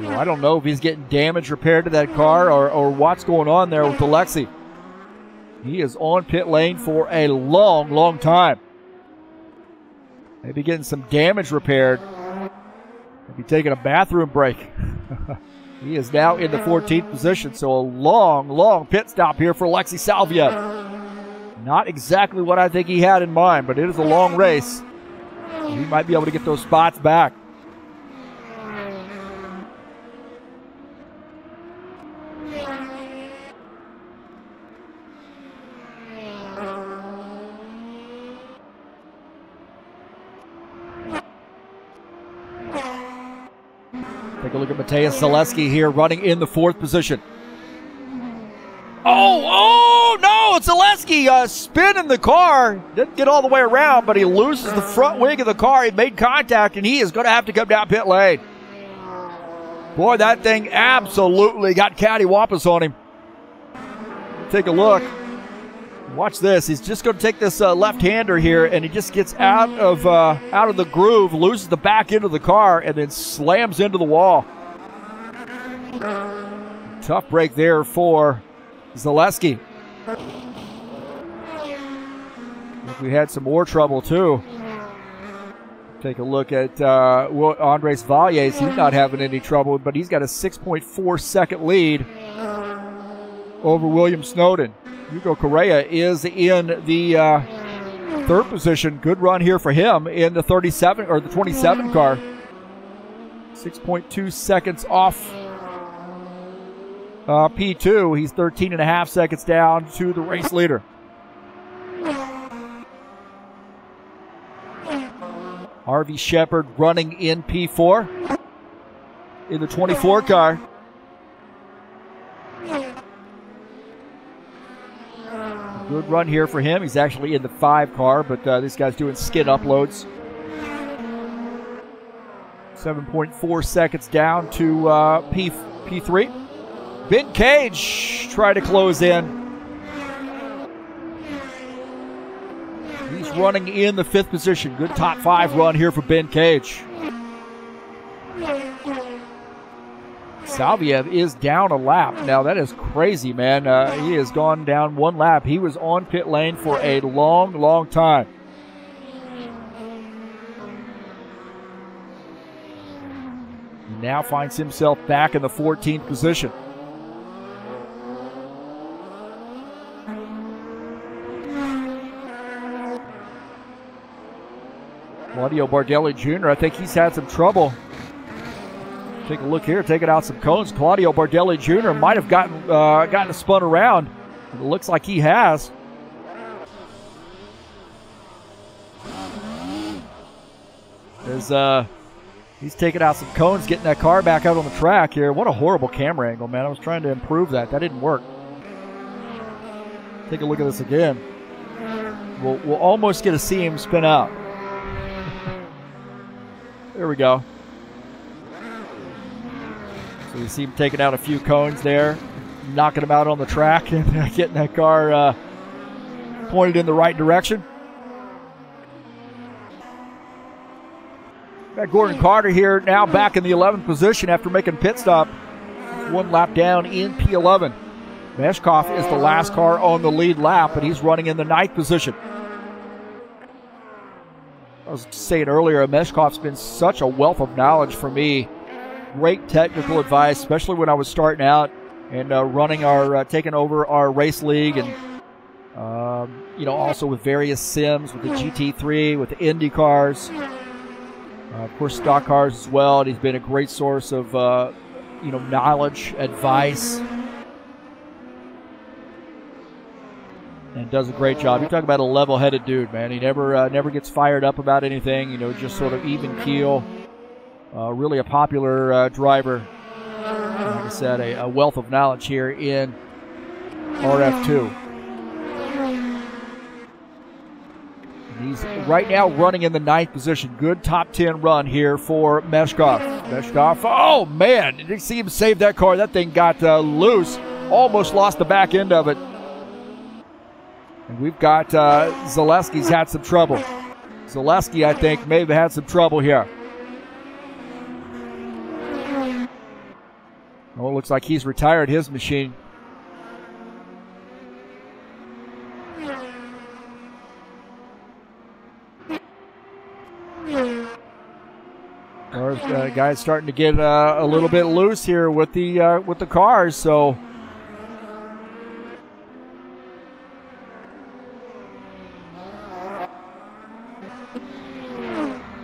Well, I don't know if he's getting damage repaired to that car or, or what's going on there with Alexei. He is on pit lane for a long, long time. Maybe getting some damage repaired. Maybe taking a bathroom break. He is now in the fourteenth position, so a long, long pit stop here for Alexei Salviev. Not exactly what I think he had in mind, but it is a long race. He might be able to get those spots back. Take a look at Mateusz Zaleski here running in the fourth position. Oh, oh! Zaleski uh, spinning the car, didn't get all the way around, but he loses the front wing of the car. He made contact, and he is going to have to come down pit lane. Boy, that thing absolutely got cattywampus on him. Take a look. Watch this. He's just going to take this uh, left-hander here, and he just gets out of, uh, out of the groove, loses the back end of the car, and then slams into the wall. Tough break there for Zaleski. We had some more trouble too. Take a look at uh, Andres Valles. He's not having any trouble, but he's got a six point four second lead over William Snowden. Hugo Correa is in the uh, third position. Good run here for him in the thirty-seven or the twenty-seven car. six point two seconds off uh, P two. He's thirteen and a half seconds down to the race leader. Harvey Shepherd running in P four in the twenty-four car. Good run here for him. He's actually in the five car, but uh, this guy's doing skid uploads. seven point four seconds down to uh, P P3. Ben Cage trying to close in. He's running in the fifth position. Good top five run here for Ben Cage. Salviev is down a lap. Now that is crazy, man. Uh, he has gone down one lap. He was on pit lane for a long, long time. He now finds himself back in the fourteenth position. Claudio Bardelli Junior, I think he's had some trouble. Take a look here, taking out some cones. Claudio Bardelli Junior might have gotten uh, gotten spun around. It looks like he has. There's, uh, he's taking out some cones, getting that car back out on the track here. What a horrible camera angle, man. I was trying to improve that. That didn't work. Take a look at this again. We'll, we'll almost get to see him spin out. There we go. So you see him taking out a few cones there, knocking them out on the track and getting that car uh, pointed in the right direction. Got Gordon Carter here now back in the eleventh position after making pit stop. One lap down in P eleven. Meshkov is the last car on the lead lap, and he's running in the ninth position. I was saying earlier, Meshkov's been such a wealth of knowledge for me. Great technical advice, especially when I was starting out and uh, running our, uh, taking over our race league, and um, you know, also with various sims, with the G T three, with the Indy cars, uh, of course, stock cars as well. And he's been a great source of, uh, you know, knowledge, advice, and does a great job. You talk about a level-headed dude, man. He never, uh, never gets fired up about anything. You know, just sort of even keel. Uh, really a popular uh, driver. Like I said, a, a wealth of knowledge here in R F two. And he's right now running in the ninth position. Good top ten run here for Meshkov. Meshkov, oh man, did you see him save that car? That thing got uh, loose, almost lost the back end of it. And we've got uh, Zaleski's had some trouble. Zaleski, I think, may have had some trouble here. Oh, it looks like he's retired his machine. Our uh, guy's starting to get uh, a little bit loose here with the uh, with the cars, so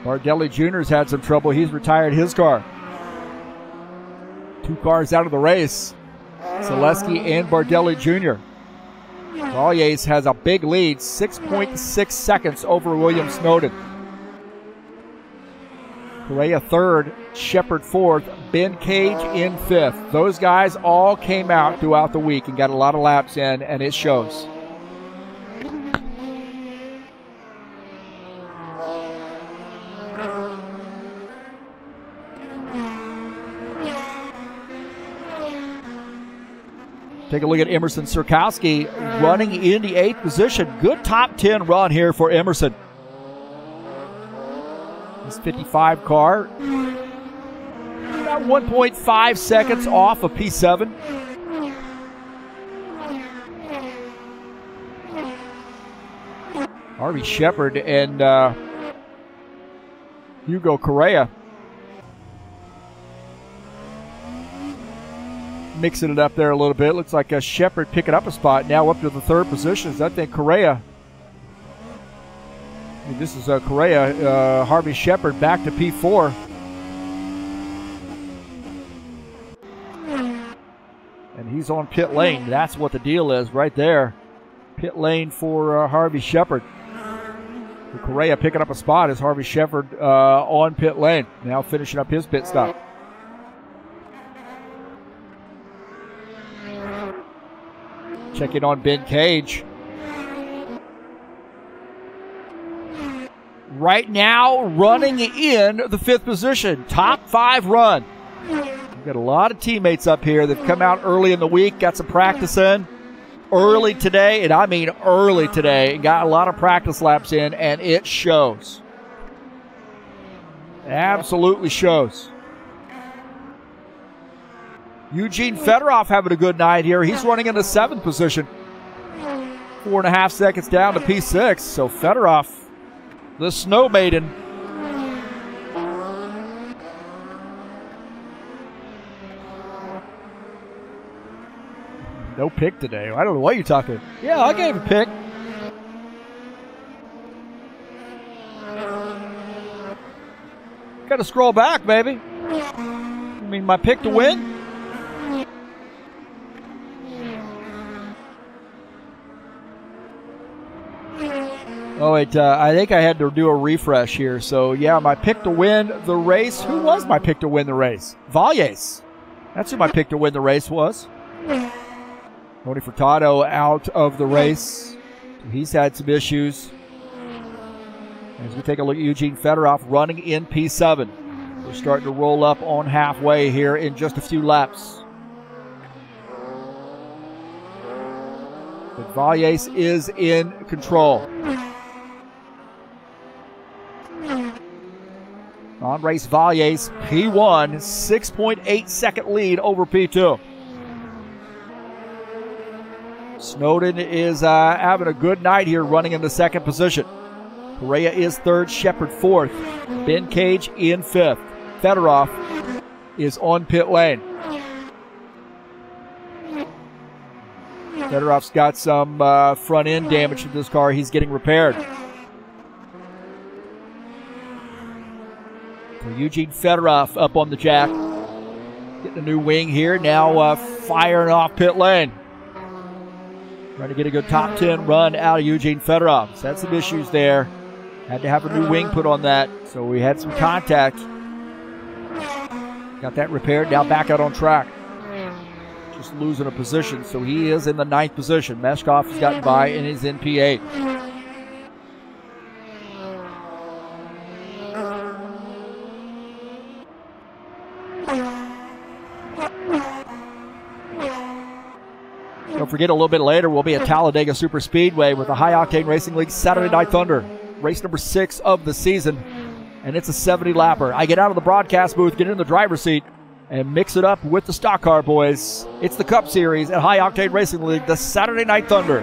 Bardelli Junior's had some trouble. He's retired his car. Two cars out of the race, Zaleski and Bardelli Junior Valles has a big lead, six point six seconds over William Snowden. Correa third, Shepherd fourth, Ben Cage in fifth. Those guys all came out throughout the week and got a lot of laps in, and it shows. Take a look at Emerson Sirkowski running in the eighth position. Good top ten run here for Emerson. His fifty-five car, about one point five seconds off of P seven. Harvey Shepherd and uh, Hugo Correa mixing it up there a little bit. Looks like a Shepherd picking up a spot now, up to the third position. I think Correa. I mean, this is uh, Correa, uh, Harvey Shepherd back to P four. And he's on pit lane. That's what the deal is right there. Pit lane for uh, Harvey Shepherd. And Correa picking up a spot as Harvey Shepherd uh, on pit lane. Now finishing up his pit stop. Check in on Ben Cage. Right now, running in the fifth position. Top five run. We've got a lot of teammates up here that have come out early in the week, got some practice in. early today, and I mean early today, got a lot of practice laps in, and it shows. It absolutely shows. Eugene Fedorov having a good night here. He's running in the seventh position. Four and a half seconds down to P six. So Fedorov, the snow maiden. No pick today. I don't know what you're talking. Yeah, I gave a pick. Got to scroll back, baby. I mean, my pick to win? Oh, it, uh, I think I had to do a refresh here. So, yeah, my pick to win the race. Who was my pick to win the race? Valles. That's who my pick to win the race was. Tony Furtado out of the race. He's had some issues. As we take a look at Eugene Fedorov running in P seven. We're starting to roll up on halfway here in just a few laps. But Valles is in control. Andres Valles, P one, six point eight second lead over P two. Snowden is uh, having a good night here, running in the second position. Correa is third, Shepherd fourth, Ben Cage in fifth. Fedorov is on pit lane. Fedorov's got some uh, front end damage to this car. He's getting repaired. Eugene Fedorov up on the jack. Getting a new wing here. Now uh, firing off pit lane. Trying to get a good top ten run out of Eugene Fedorov. So had some issues there. Had to have a new wing put on that. So we had some contact. Got that repaired. Now back out on track. Just losing a position. So he is in the ninth position. Meshkov has gotten by and is in P eight. Forget a little bit later, we'll be at Talladega Super Speedway with the High Octane Racing League Saturday Night Thunder, race number six of the season, and it's a seventy-lapper. I get out of the broadcast booth, get in the driver's seat, and mix it up with the stock car boys. It's the Cup Series at High Octane Racing League, the Saturday Night Thunder.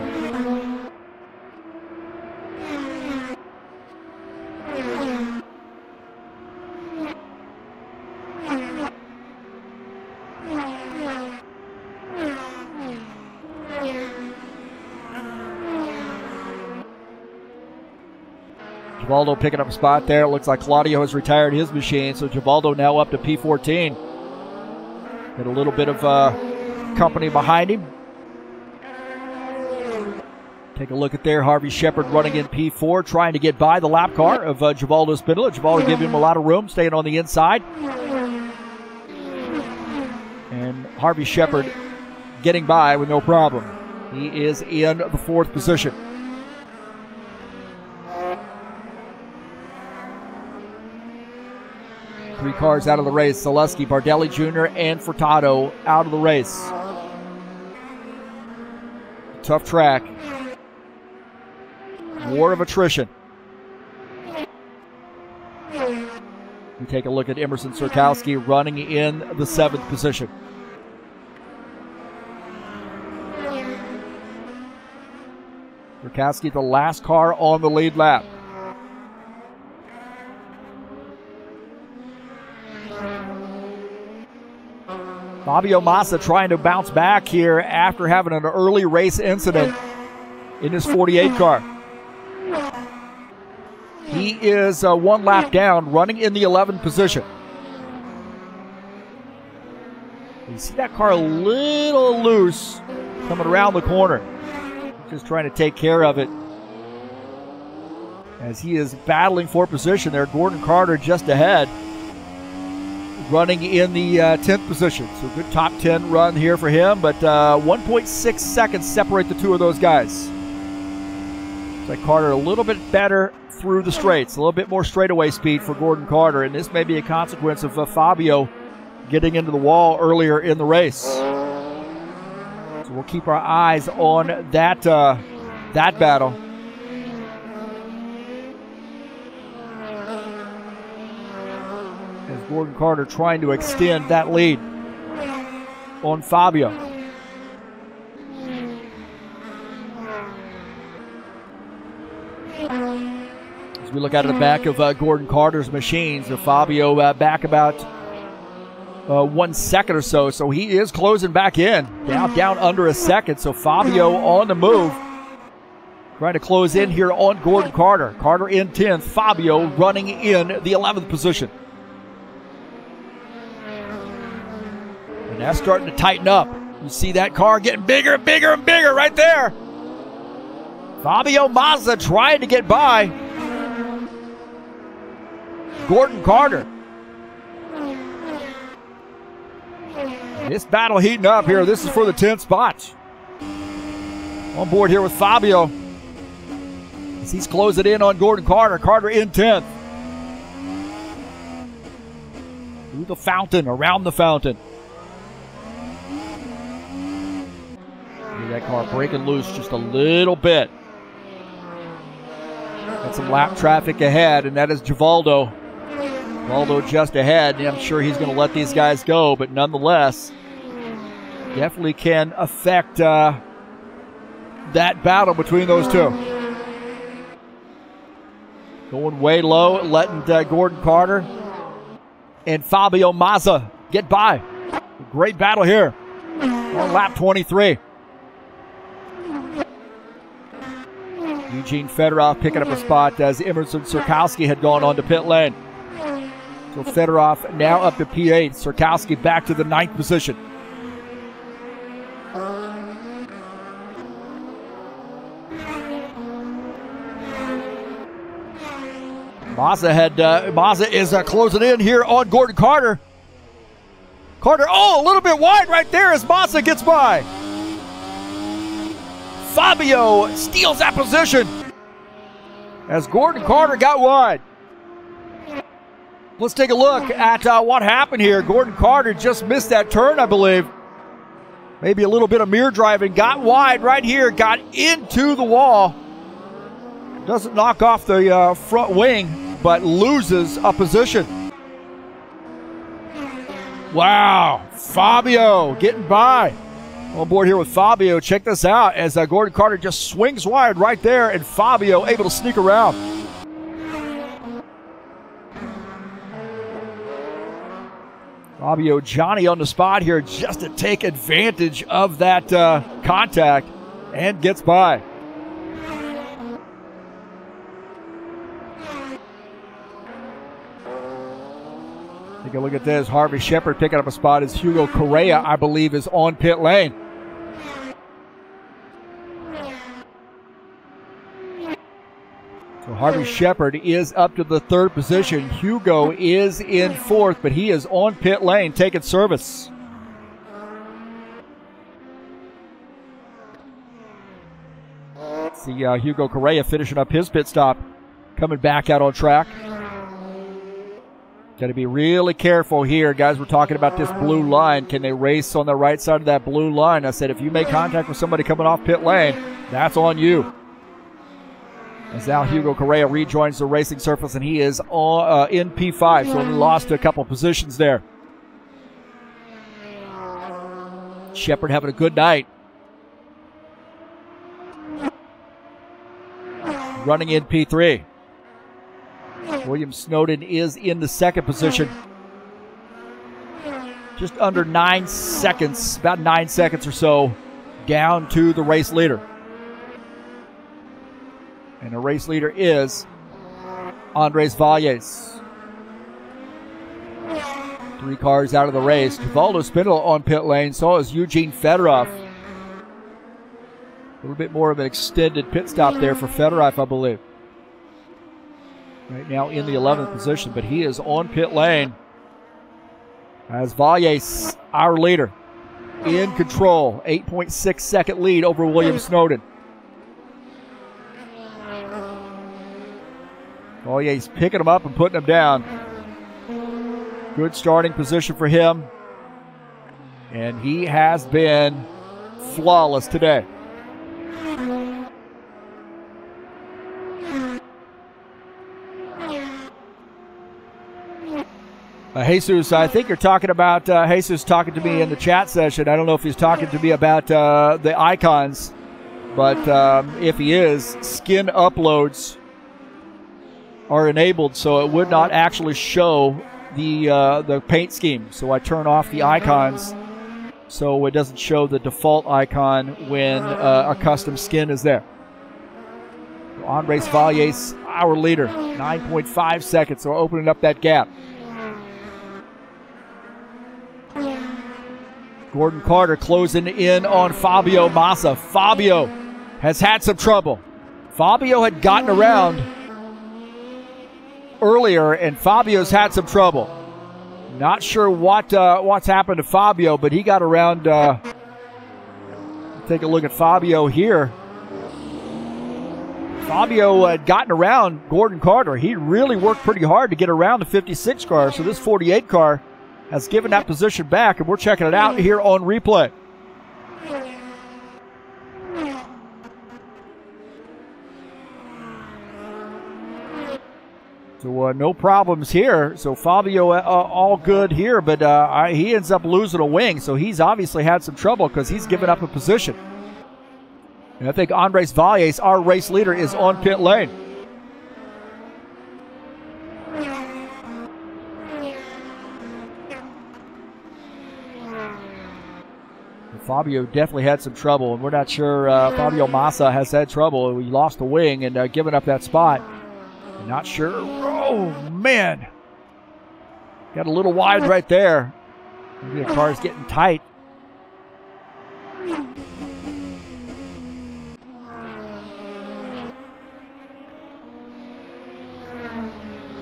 Givaldo picking up a spot there. It looks like Claudio has retired his machine, so Givaldo now up to P fourteen. Got a little bit of uh, company behind him. Take a look at there. Harvey Shepherd running in P four, trying to get by the lap car of uh, Givaldo Spindler. Givaldo giving him a lot of room, staying on the inside. And Harvey Shepherd getting by with no problem. He is in the fourth position. Three cars out of the race. Zaleski, Bardelli Junior, and Furtado out of the race. Tough track. War of attrition. We take a look at Emerson Sirkowski running in the seventh position. Sirkowski, the last car on the lead lap. Fabio Massa trying to bounce back here after having an early race incident in his forty-eight car. He is uh, one lap down, running in the eleventh position. You see that car a little loose coming around the corner. Just trying to take care of it. As he is battling for position there, Gordon Carter just ahead, running in the uh, tenth position. So good top ten run here for him, but uh, one point six seconds separate the two of those guys. Looks like Carter a little bit better through the straights, a little bit more straightaway speed for Gordon Carter, and this may be a consequence of uh, Fabio getting into the wall earlier in the race. So We'll keep our eyes on that uh, that battle. As Gordon Carter trying to extend that lead on Fabio. As we look out of the back of uh, Gordon Carter's machines, uh, Fabio uh, back about Uh, one second or so, so he is closing back in. Down, down under a second, so Fabio on the move. Trying to close in here on Gordon Carter. Carter in tenth, Fabio running in the eleventh position. And that's starting to tighten up. You see that car getting bigger and bigger and bigger right there. Fabio Massa trying to get by Gordon Carter. This battle heating up here. This is for the tenth spot. On board here with Fabio. As he's closing in on Gordon Carter. Carter in tenth. Through the fountain, around the fountain. See that car breaking loose just a little bit. Got some lap traffic ahead, and that is Givaldo. Although just ahead, I'm sure he's going to let these guys go, but nonetheless, definitely can affect uh, that battle between those two. Going way low, letting uh, Gordon Carter and Fabio Massa get by. Great battle here on lap twenty-three. Eugene Fedorov picking up a spot as Emerson Sirkowski had gone on to pit lane. So Fedorov now up to P eight. Sirkowski back to the ninth position. Massa had uh, Massa is uh, closing in here on Gordon Carter. Carter, oh, a little bit wide right there as Massa gets by. Fabio steals that position as Gordon Carter got wide. Let's take a look at uh, what happened here. Gordon Carter just missed that turn, I believe. Maybe a little bit of mirror driving. Got wide right here. Got into the wall. Doesn't knock off the uh, front wing, but loses a position. Wow. Fabio getting by. On board here with Fabio. Check this out as uh, Gordon Carter just swings wide right there, and Fabio able to sneak around. Fabio Johnny on the spot here just to take advantage of that uh, contact and gets by. Take a look at this. Harvey Shepherd picking up a spot as Hugo Correa, I believe, is on pit lane. Harvey Shepherd is up to the third position. Hugo is in fourth, but he is on pit lane taking service. See uh, Hugo Correa finishing up his pit stop, coming back out on track. Got to be really careful here, guys. We're talking about this blue line. Can they race on the right side of that blue line? I said if you make contact with somebody coming off pit lane, that's on you. As now Hugo Correa rejoins the racing surface, and he is all, uh, in P five, so he lost a couple positions there. Shepherd having a good night. Running in P three. William Snowden is in the second position. Just under nine seconds, about nine seconds or so, down to the race leader. And the race leader is Andres Valles. Three cars out of the race. Givaldo Spindler on pit lane. So is Eugene Fedorov. A little bit more of an extended pit stop there for Fedorov, I believe. Right now in the eleventh position, but he is on pit lane. As Valles, our leader, in control. eight point six second lead over William Snowden. Oh yeah, he's picking them up and putting them down. Good starting position for him. And he has been flawless today. Uh, Jesus, I think you're talking about, uh, Jesus talking to me in the chat session. I don't know if he's talking to me about uh, the icons, but um, if he is, skin uploads are enabled, so it would not actually show the, uh, the paint scheme. So I turn off the icons so it doesn't show the default icon when uh, a custom skin is there. So Andres Valles, our leader, nine point five seconds, so opening up that gap. Gordon Carter closing in on Fabio Massa. Fabio has had some trouble. Fabio had gotten around earlier, and Fabio's had some trouble. Not sure what uh, what's happened to Fabio, but he got around. Uh, take a look at Fabio here. Fabio had gotten around Gordon Carter. He really worked pretty hard to get around the fifty-six car, so this forty-eight car has given that position back, and we're checking it out here on replay. So uh, no problems here. So Fabio uh, all good here, but uh, he ends up losing a wing, so he's obviously had some trouble because he's given up a position. And I think Andres Valles, our race leader, is on pit lane. Fabio definitely had some trouble, and we're not sure uh, Fabio Massa has had trouble. He lost a wing and uh, given up that spot. Not sure. Oh, man. Got a little wide right there. Maybe the car's getting tight.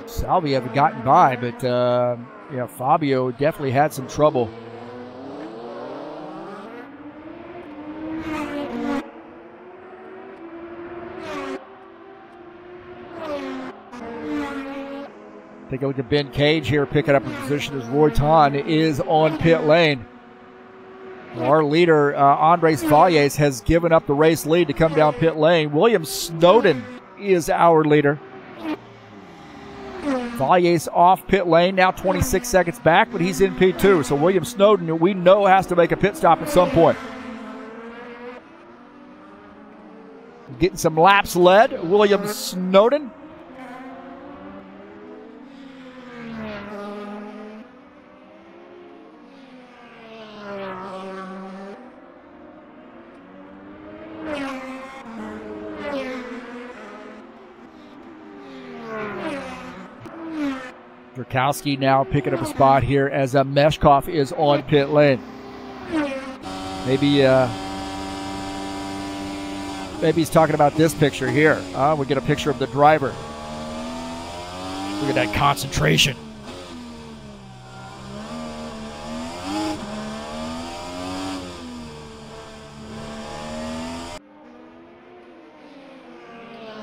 Salviev had gotten by, but uh, yeah, Fabio definitely had some trouble. Take a look at Ben Cage here, picking up a position as Roy Tan is on pit lane. Our leader, uh, Andres Valles, has given up the race lead to come down pit lane. William Snowden is our leader. Valles off pit lane, now twenty-six seconds back, but he's in P two. So William Snowden, we know, has to make a pit stop at some point. Getting some laps led, William Snowden. Sirkowski now picking up a spot here as uh, Meshkov is on pit lane. Maybe, uh, maybe he's talking about this picture here. Uh, we get a picture of the driver. Look at that concentration.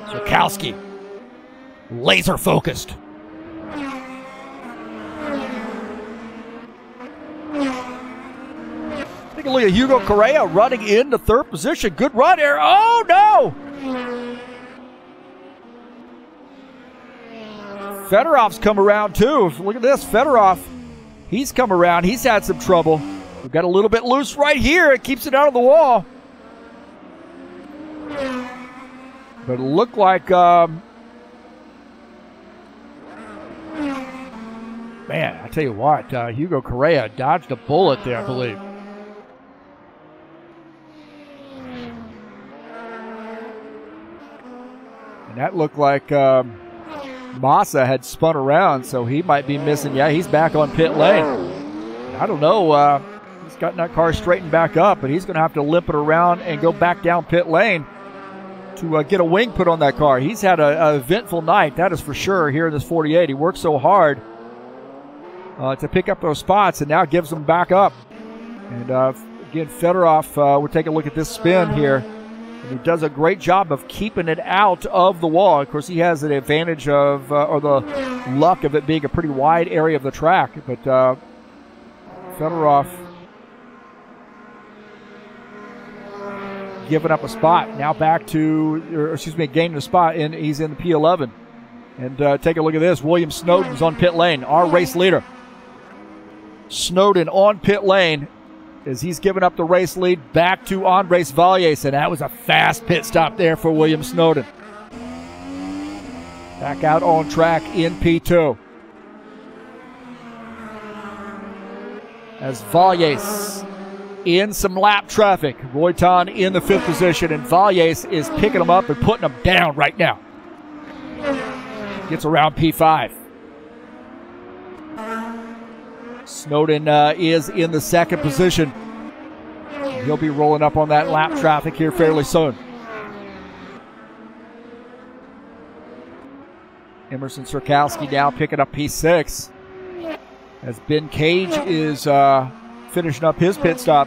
Sirkowski, laser focused. Look at Hugo Correa running into third position. Good run here. Oh, no! Fedorov's come around, too. Look at this. Fedorov, he's come around. He's had some trouble. We've got a little bit loose right here. It keeps it out of the wall. But it looked like... Um, man, I tell you what. Uh, Hugo Correa dodged a bullet there, I believe. And that looked like um, Massa had spun around, so he might be missing. Yeah, he's back on pit lane. I don't know. Uh, he's gotten that car straightened back up, but he's going to have to limp it around and go back down pit lane to uh, get a wing put on that car. He's had an eventful night, that is for sure, here in this forty-eight. He worked so hard uh, to pick up those spots, and now gives them back up. And, uh, again, Fedorov, uh, we'll take a look at this spin here. He does a great job of keeping it out of the wall. Of course, he has an advantage of, uh, or the luck of it being a pretty wide area of the track. But uh, Fedorov given up a spot. Now back to, or excuse me, gained a spot, and he's in the P eleven. And uh, take a look at this. William Snowden's on pit lane, our race leader. Snowden on pit lane as he's given up the race lead back to Andres Valles, and that was a fast pit stop there for William Snowden. Back out on track in P two. As Valles in some lap traffic. Roy Tan in the fifth position, and Valles is picking him up and putting him down right now. Gets around P five. Snowden uh, is in the second position. He'll be rolling up on that lap traffic here fairly soon. Emerson Sirkowski now picking up P six. As Ben Cage is uh, finishing up his pit stop.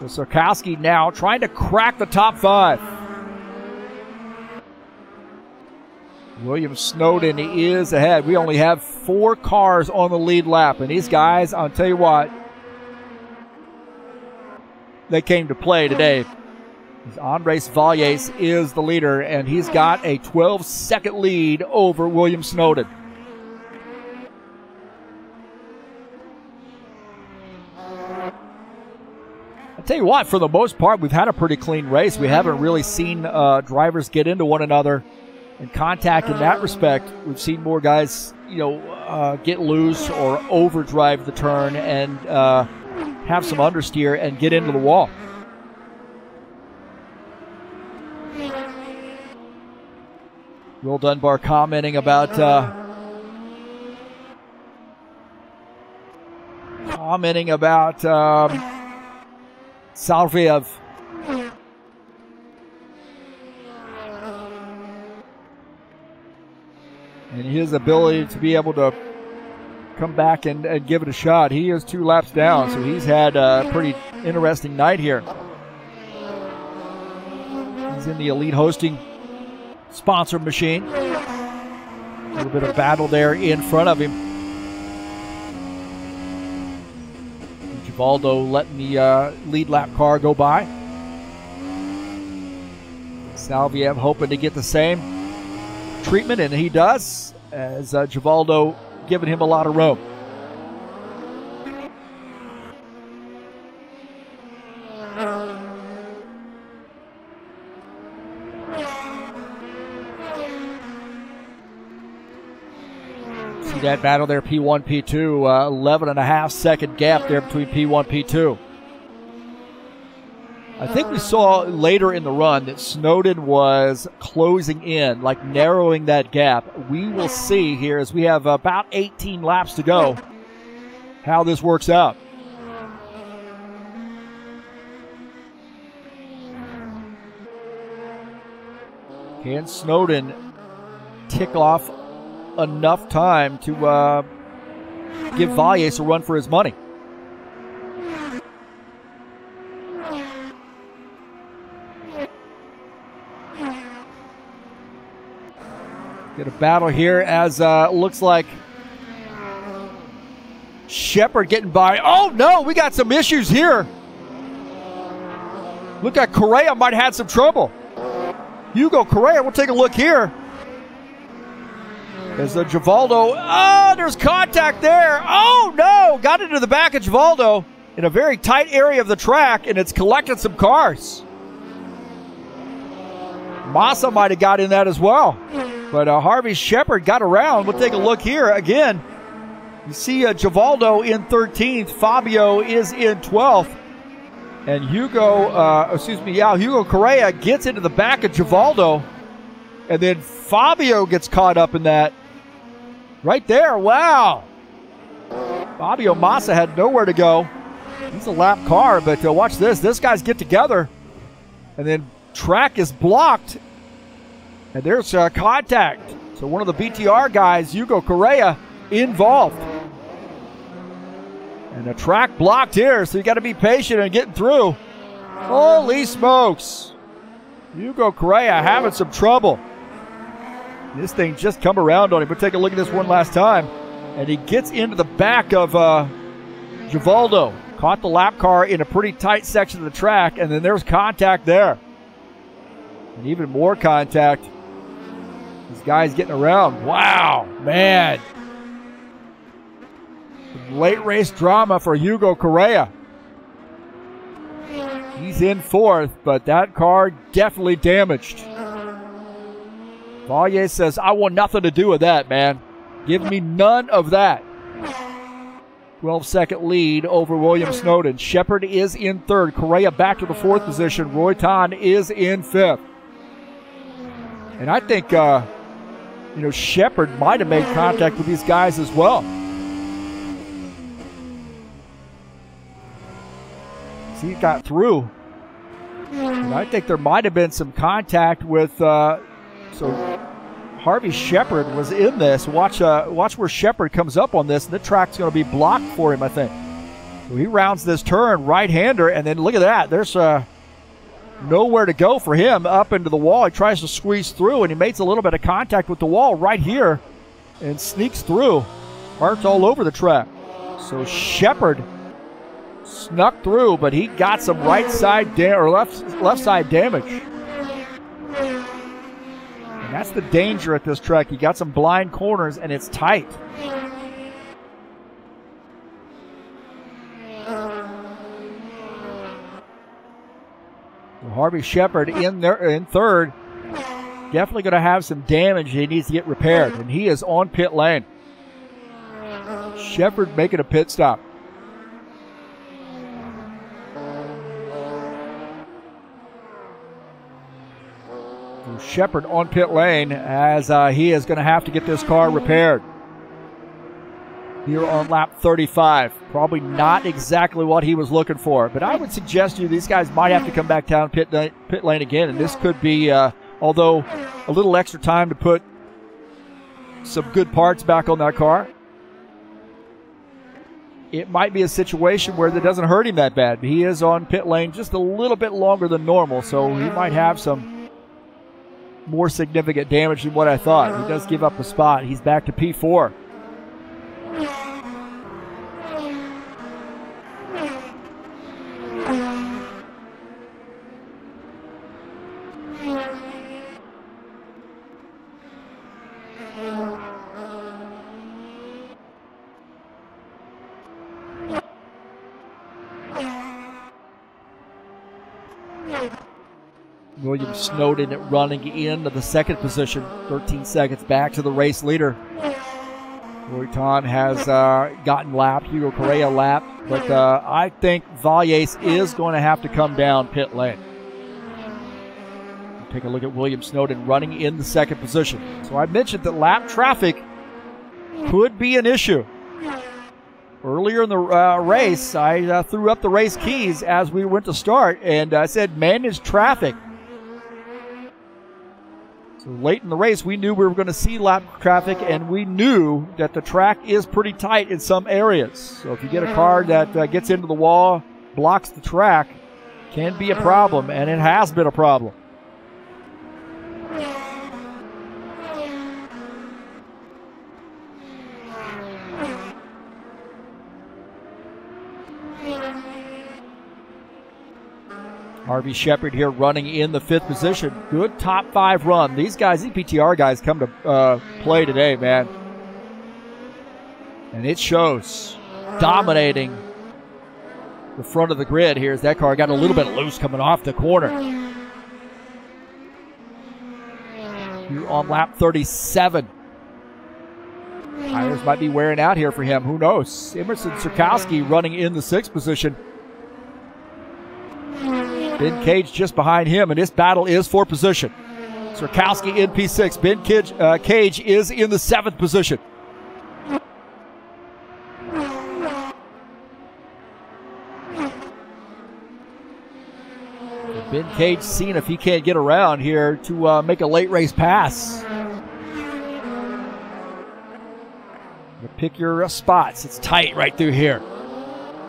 So Sirkowski now trying to crack the top five. William Snowden is ahead. We only have four cars on the lead lap, and these guys, I'll tell you what, they came to play today. Andres Valles is the leader, and he's got a twelve second lead over William Snowden. I'll tell you what, for the most part, we've had a pretty clean race. We haven't really seen uh, drivers get into one another and contact in that respect. We've seen more guys, you know, uh, get loose or overdrive the turn and uh, have some understeer and get into the wall. Will Dunbar commenting about uh, commenting about um, Salviev. And his ability to be able to come back and, and give it a shot. He is two laps down, so he's had a pretty interesting night here. He's in the Elite Hosting sponsor machine. A little bit of battle there in front of him. And Givaldo letting the uh, lead lap car go by. Salviev hoping to get the same treatment, and he does, as uh, Givaldo giving him a lot of room. See that battle there, P one, P two, uh, eleven and a half second gap there between P one, P two. I think we saw later in the run that Snowden was closing in, like narrowing that gap. We will see here, as we have about eighteen laps to go, how this works out. Can Snowden tick off enough time to uh, give Valles a run for his money? Get a battle here as uh, looks like Shepherd getting by. Oh no, we got some issues here. Look like Correa might have had some trouble. Hugo Correa, we'll take a look here. There's the Givaldo. Oh, there's contact there. Oh no, got into the back of Givaldo in a very tight area of the track, and it's collected some cars. Massa might have got in that as well. But uh, Harvey Shepherd got around. We'll take a look here again. You see uh, Givaldo in thirteenth. Fabio is in twelfth. And Hugo, uh, excuse me, yeah, Hugo Correa gets into the back of Givaldo. And then Fabio gets caught up in that. Right there, wow. Fabio Massa had nowhere to go. He's a lap car, but uh, watch this. This guy's get together. And then track is blocked. And there's uh, contact. So one of the B T R guys, Hugo Correa, involved. And the track blocked here, so you got to be patient and getting through. Holy smokes. Hugo Correa having some trouble. This thing just come around on him. We'll take a look at this one last time. And he gets into the back of uh, Givaldo. Caught the lap car in a pretty tight section of the track, and then there was contact there. And even more contact. These guys getting around. Wow, man. Late race drama for Hugo Correa. He's in fourth, but that car definitely damaged. Valles says, I want nothing to do with that, man. Give me none of that. twelve second lead over William Snowden. Shepherd is in third. Correa back to the fourth position. Roy Tan is in fifth. And I think, uh, you know, Shepherd might have made contact with these guys as well. He got through. And I think there might have been some contact with, uh, so Harvey Shepherd was in this. Watch uh, watch where Shepherd comes up on this, and the track's going to be blocked for him, I think. So he rounds this turn, right-hander, and then look at that. There's uh, nowhere to go for him up into the wall. He tries to squeeze through, and he makes a little bit of contact with the wall right here and sneaks through. Parts all over the track. So Shepherd snuck through, but he got some right side da or left left side damage. And that's the danger at this track. You got some blind corners, and it's tight. Well, Harvey Shepherd in there in third, definitely going to have some damage. He needs to get repaired, and he is on pit lane. Shepherd making a pit stop. Shepherd on pit lane as uh, he is going to have to get this car repaired. Here on lap thirty-five. Probably not exactly what he was looking for, but I would suggest to you these guys might have to come back down pit, pit lane again, and this could be, uh, although a little extra time to put some good parts back on that car. It might be a situation where that doesn't hurt him that bad, but he is on pit lane just a little bit longer than normal, so he might have some more significant damage than what I thought. He does give up a spot. He's back to P four. William Snowden running into the second position, thirteen seconds back to the race leader. Roy Tan has uh, gotten lapped, Hugo Correa lapped, but uh, I think Valles is going to have to come down pit lane. Take a look at William Snowden running in the second position. So I mentioned that lap traffic could be an issue. Earlier in the uh, race, I uh, threw up the race keys as we went to start, and I said manage traffic. So late in the race, we knew we were going to see lap traffic, and we knew that the track is pretty tight in some areas. So if you get a car that uh, gets into the wall, blocks the track, can be a problem, and it has been a problem. Harvey Shepherd here running in the fifth position. Good top five run. These guys, these B T R guys come to uh, play today, man. And it shows. Dominating the front of the grid here as that car got a little bit loose coming off the corner. Here on lap thirty-seven. Tires might be wearing out here for him. Who knows? Emerson Sirkowski running in the sixth position. Ben Cage just behind him, and this battle is for position. Sirkowski in P six. Ben Cage, uh, Cage is in the seventh position. And Ben Cage seeing if he can't get around here to uh, make a late race pass. You pick your uh, spots. It's tight right through here.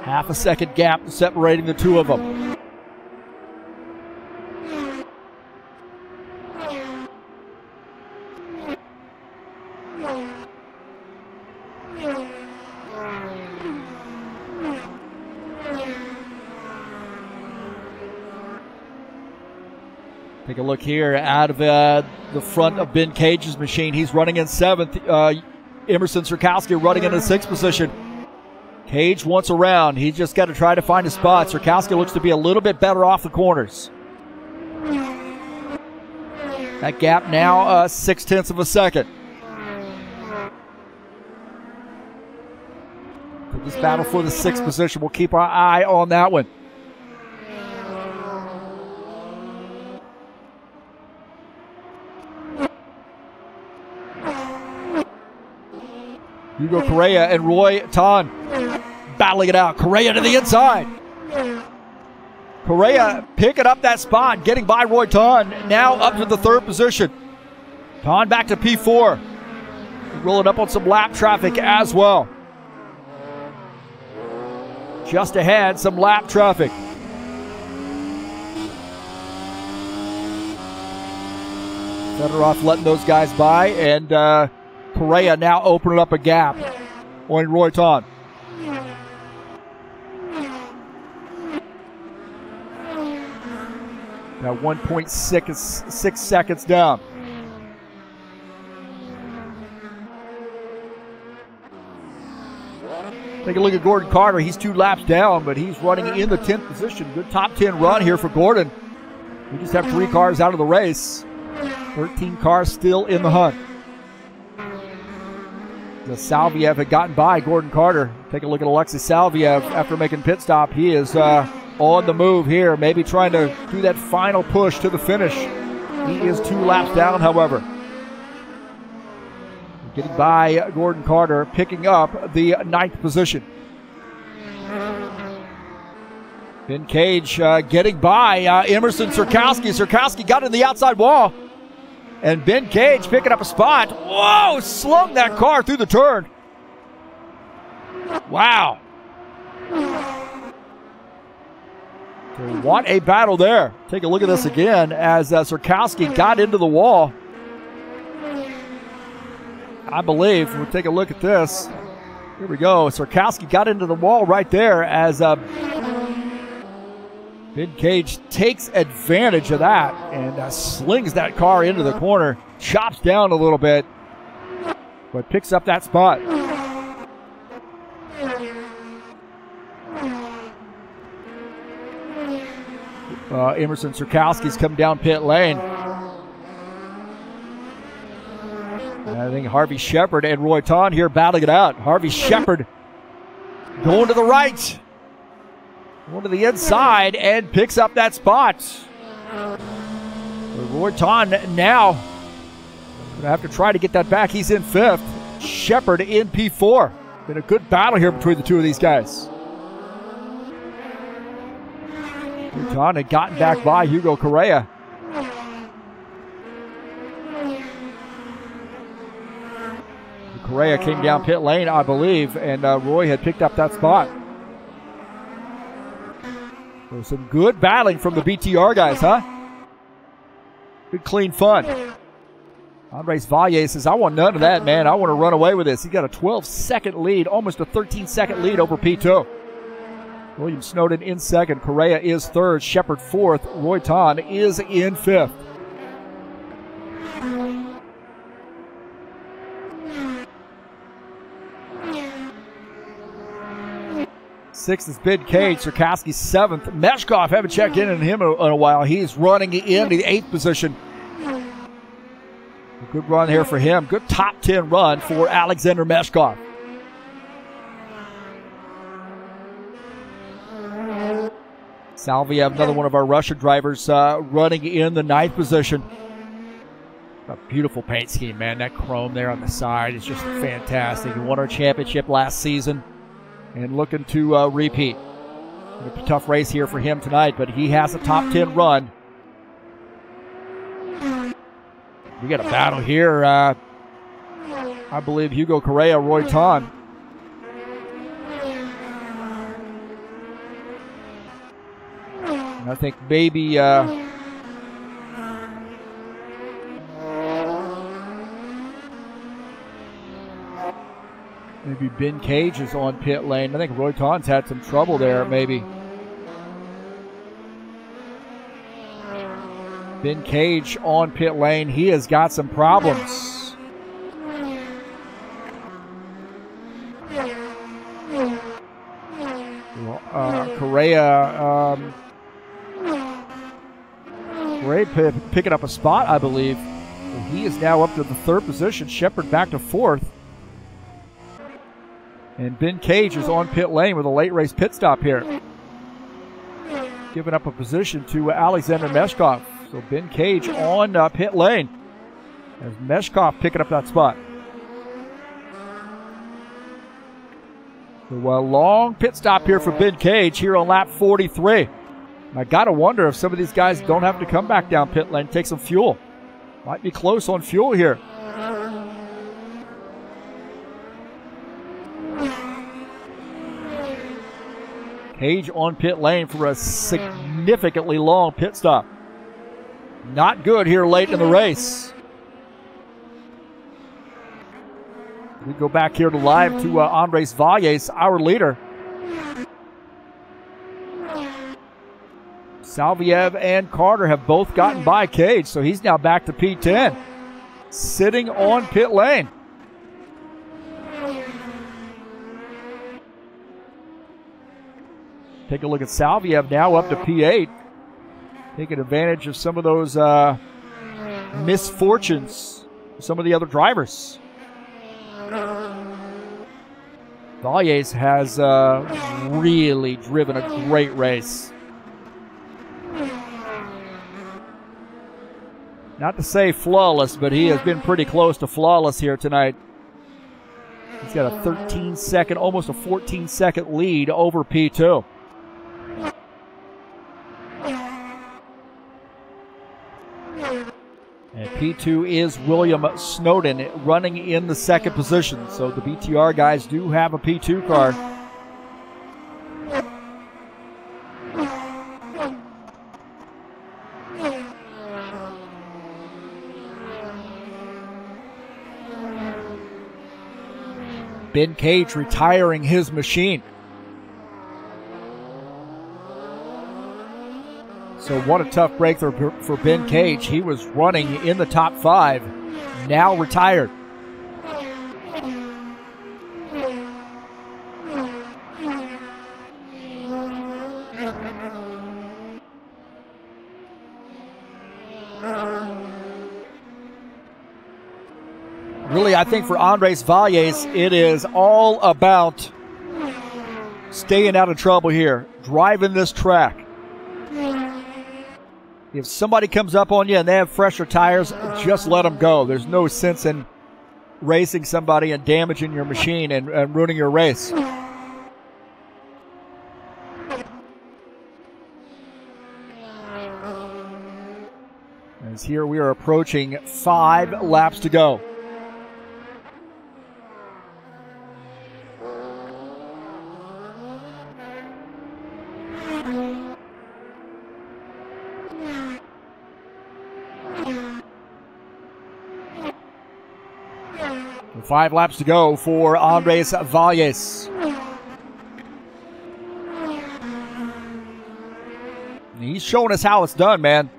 Half a second gap separating the two of them. a look here out of uh, the front of Ben Cage's machine. He's running in seventh. Uh, Emerson Sirkowski running into sixth position. Cage once around. He's just got to try to find a spot. Sirkowski looks to be a little bit better off the corners. That gap now uh, six tenths of a second. This battle for the sixth position. We'll keep our eye on that one. Hugo Correa and Roy Tan battling it out. Correa to the inside. Correa picking up that spot, getting by Roy Tan. Now up to the third position. Tan back to P four. Rolling up on some lap traffic as well. Just ahead, some lap traffic. Fedorov letting those guys by, and uh, Correa now opening up a gap on Roy Tan. Now one point six six seconds down. Take a look at Gordon Carter. He's two laps down, but he's running in the tenth position. Good top ten run here for Gordon. We just have three cars out of the race. thirteen cars still in the hunt. The Salviev had gotten by Gordon Carter. Take a look at Alexei Salviev after making pit stop. He is uh, on the move here, maybe trying to do that final push to the finish. He is two laps down, however. Getting by Gordon Carter, picking up the ninth position. Ben Cage uh, getting by uh, Emerson Sirkowski. Sirkowski got in the outside wall. And Ben Cage picking up a spot. Whoa, slung that car through the turn. Wow. What a battle there. Take a look at this again as uh, Sirkowski got into the wall. I believe. We'll take a look at this. Here we go. Sirkowski got into the wall right there as uh, Ben Cage takes advantage of that and uh, slings that car into the corner, chops down a little bit, but picks up that spot. Uh, Emerson Sirkowski's come down pit lane. I think Harvey Shepherd and Roy Tan here battling it out. Harvey Shepherd going to the right, going to the inside, and picks up that spot. But Roy Tan now going to have to try to get that back. He's in fifth. Shepherd in P four. Been a good battle here between the two of these guys. Roy Tan had gotten back by Hugo Correa. Correa came down pit lane, I believe, and uh, Roy had picked up that spot. There's some good battling from the B T R guys, huh? Good, clean fun. Andres Valles says, I want none of that, man. I want to run away with this. He got a twelve second lead, almost a thirteen second lead over P two. William Snowden in second. Correa is third. Shepherd fourth. Roy Tan is in fifth. Sixth is Ben Cage. Sirkowski seventh. Meshkov, haven't checked in on him in a while. He's running in the eighth position. A good run here for him. Good top ten run for Alexander Meshkov. Salviev, another one of our Russian drivers, uh, running in the ninth position. A beautiful paint scheme, man. That chrome there on the side is just fantastic. He won our championship last season. And looking to uh, repeat. It's a tough race here for him tonight, but he has a top ten run. We got a battle here. Uh, I believe Hugo Correa, Roy Tan. And I think maybe uh, Maybe Ben Cage is on pit lane. I think Roy Tan's had some trouble there, maybe. Ben Cage on pit lane. He has got some problems. Uh, Correa, um, Correa picking up a spot, I believe. And he is now up to the third position. Shepherd back to fourth. And Ben Cage is on pit lane with a late race pit stop here. Giving up a position to Alexander Meshkov. So Ben Cage on uh, pit lane. As Meshkov picking up that spot. So a long pit stop here for Ben Cage here on lap forty-three. I gotta wonder if some of these guys don't have to come back down pit lane, take some fuel. Might be close on fuel here. Cage on pit lane for a significantly long pit stop. Not good here late in the race. We go back here to live to uh, Andres Valles, our leader. Salviev and Carter have both gotten by Cage, so he's now back to P ten. Sitting on pit lane. Take a look at Salviev now up to P eight. Taking advantage of some of those uh, misfortunes of some of the other drivers. Valles has uh, really driven a great race. Not to say flawless, but he has been pretty close to flawless here tonight. He's got a thirteen second, almost a fourteen second lead over P two. And P two is William Snowden running in the second position. So the B T R guys do have a P two car. Ben Cage retiring his machine. So what a tough breakthrough for Ben Cage. He was running in the top five, now retired. Really, I think for Andres Valles, it is all about staying out of trouble here, driving this track. If somebody comes up on you and they have fresher tires, just let them go. There's no sense in racing somebody and damaging your machine and, and ruining your race. As here we are approaching five laps to go. Five laps to go for Andres Valles. And he's showing us how it's done, man.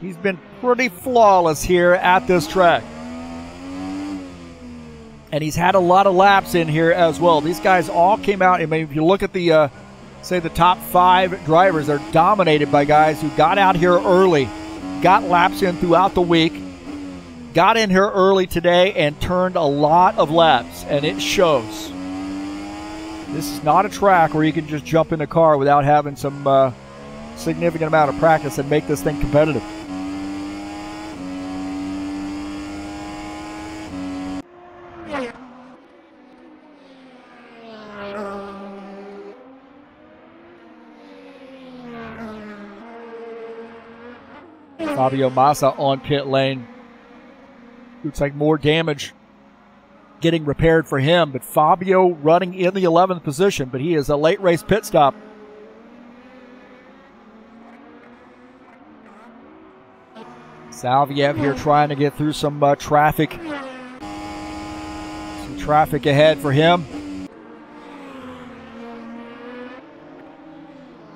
He's been pretty flawless here at this track. And he's had a lot of laps in here as well. These guys all came out. I mean, if you look at the, uh, say, the top five drivers, they're dominated by guys who got out here early, got laps in throughout the week, got in here early today and turned a lot of laps, and it shows. This is not a track where you can just jump in a car without having some uh, significant amount of practice and make this thing competitive. Fabio Massa on pit lane. Looks like more damage getting repaired for him, but Fabio running in the eleventh position, but he is a late race pit stop. Salviev here trying to get through some uh, traffic. Some traffic ahead for him.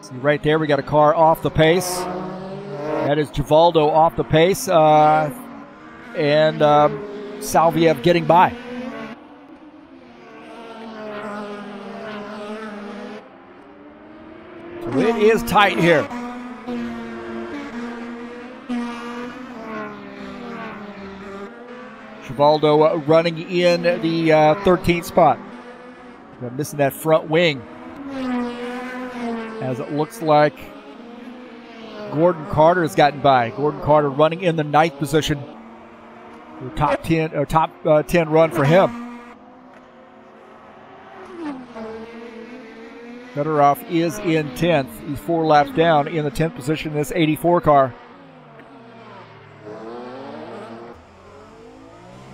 See right there, we got a car off the pace. That is Givaldo off the pace, uh, and um, Salviev getting by. So it is tight here. Givaldo uh, running in the uh, thirteenth spot. They're missing that front wing. As it looks like Gordon Carter has gotten by. Gordon Carter running in the ninth position. Top ten or top uh, ten run for him. Fedorov is in tenth. He's four laps down in the tenth position in this eighty-four car.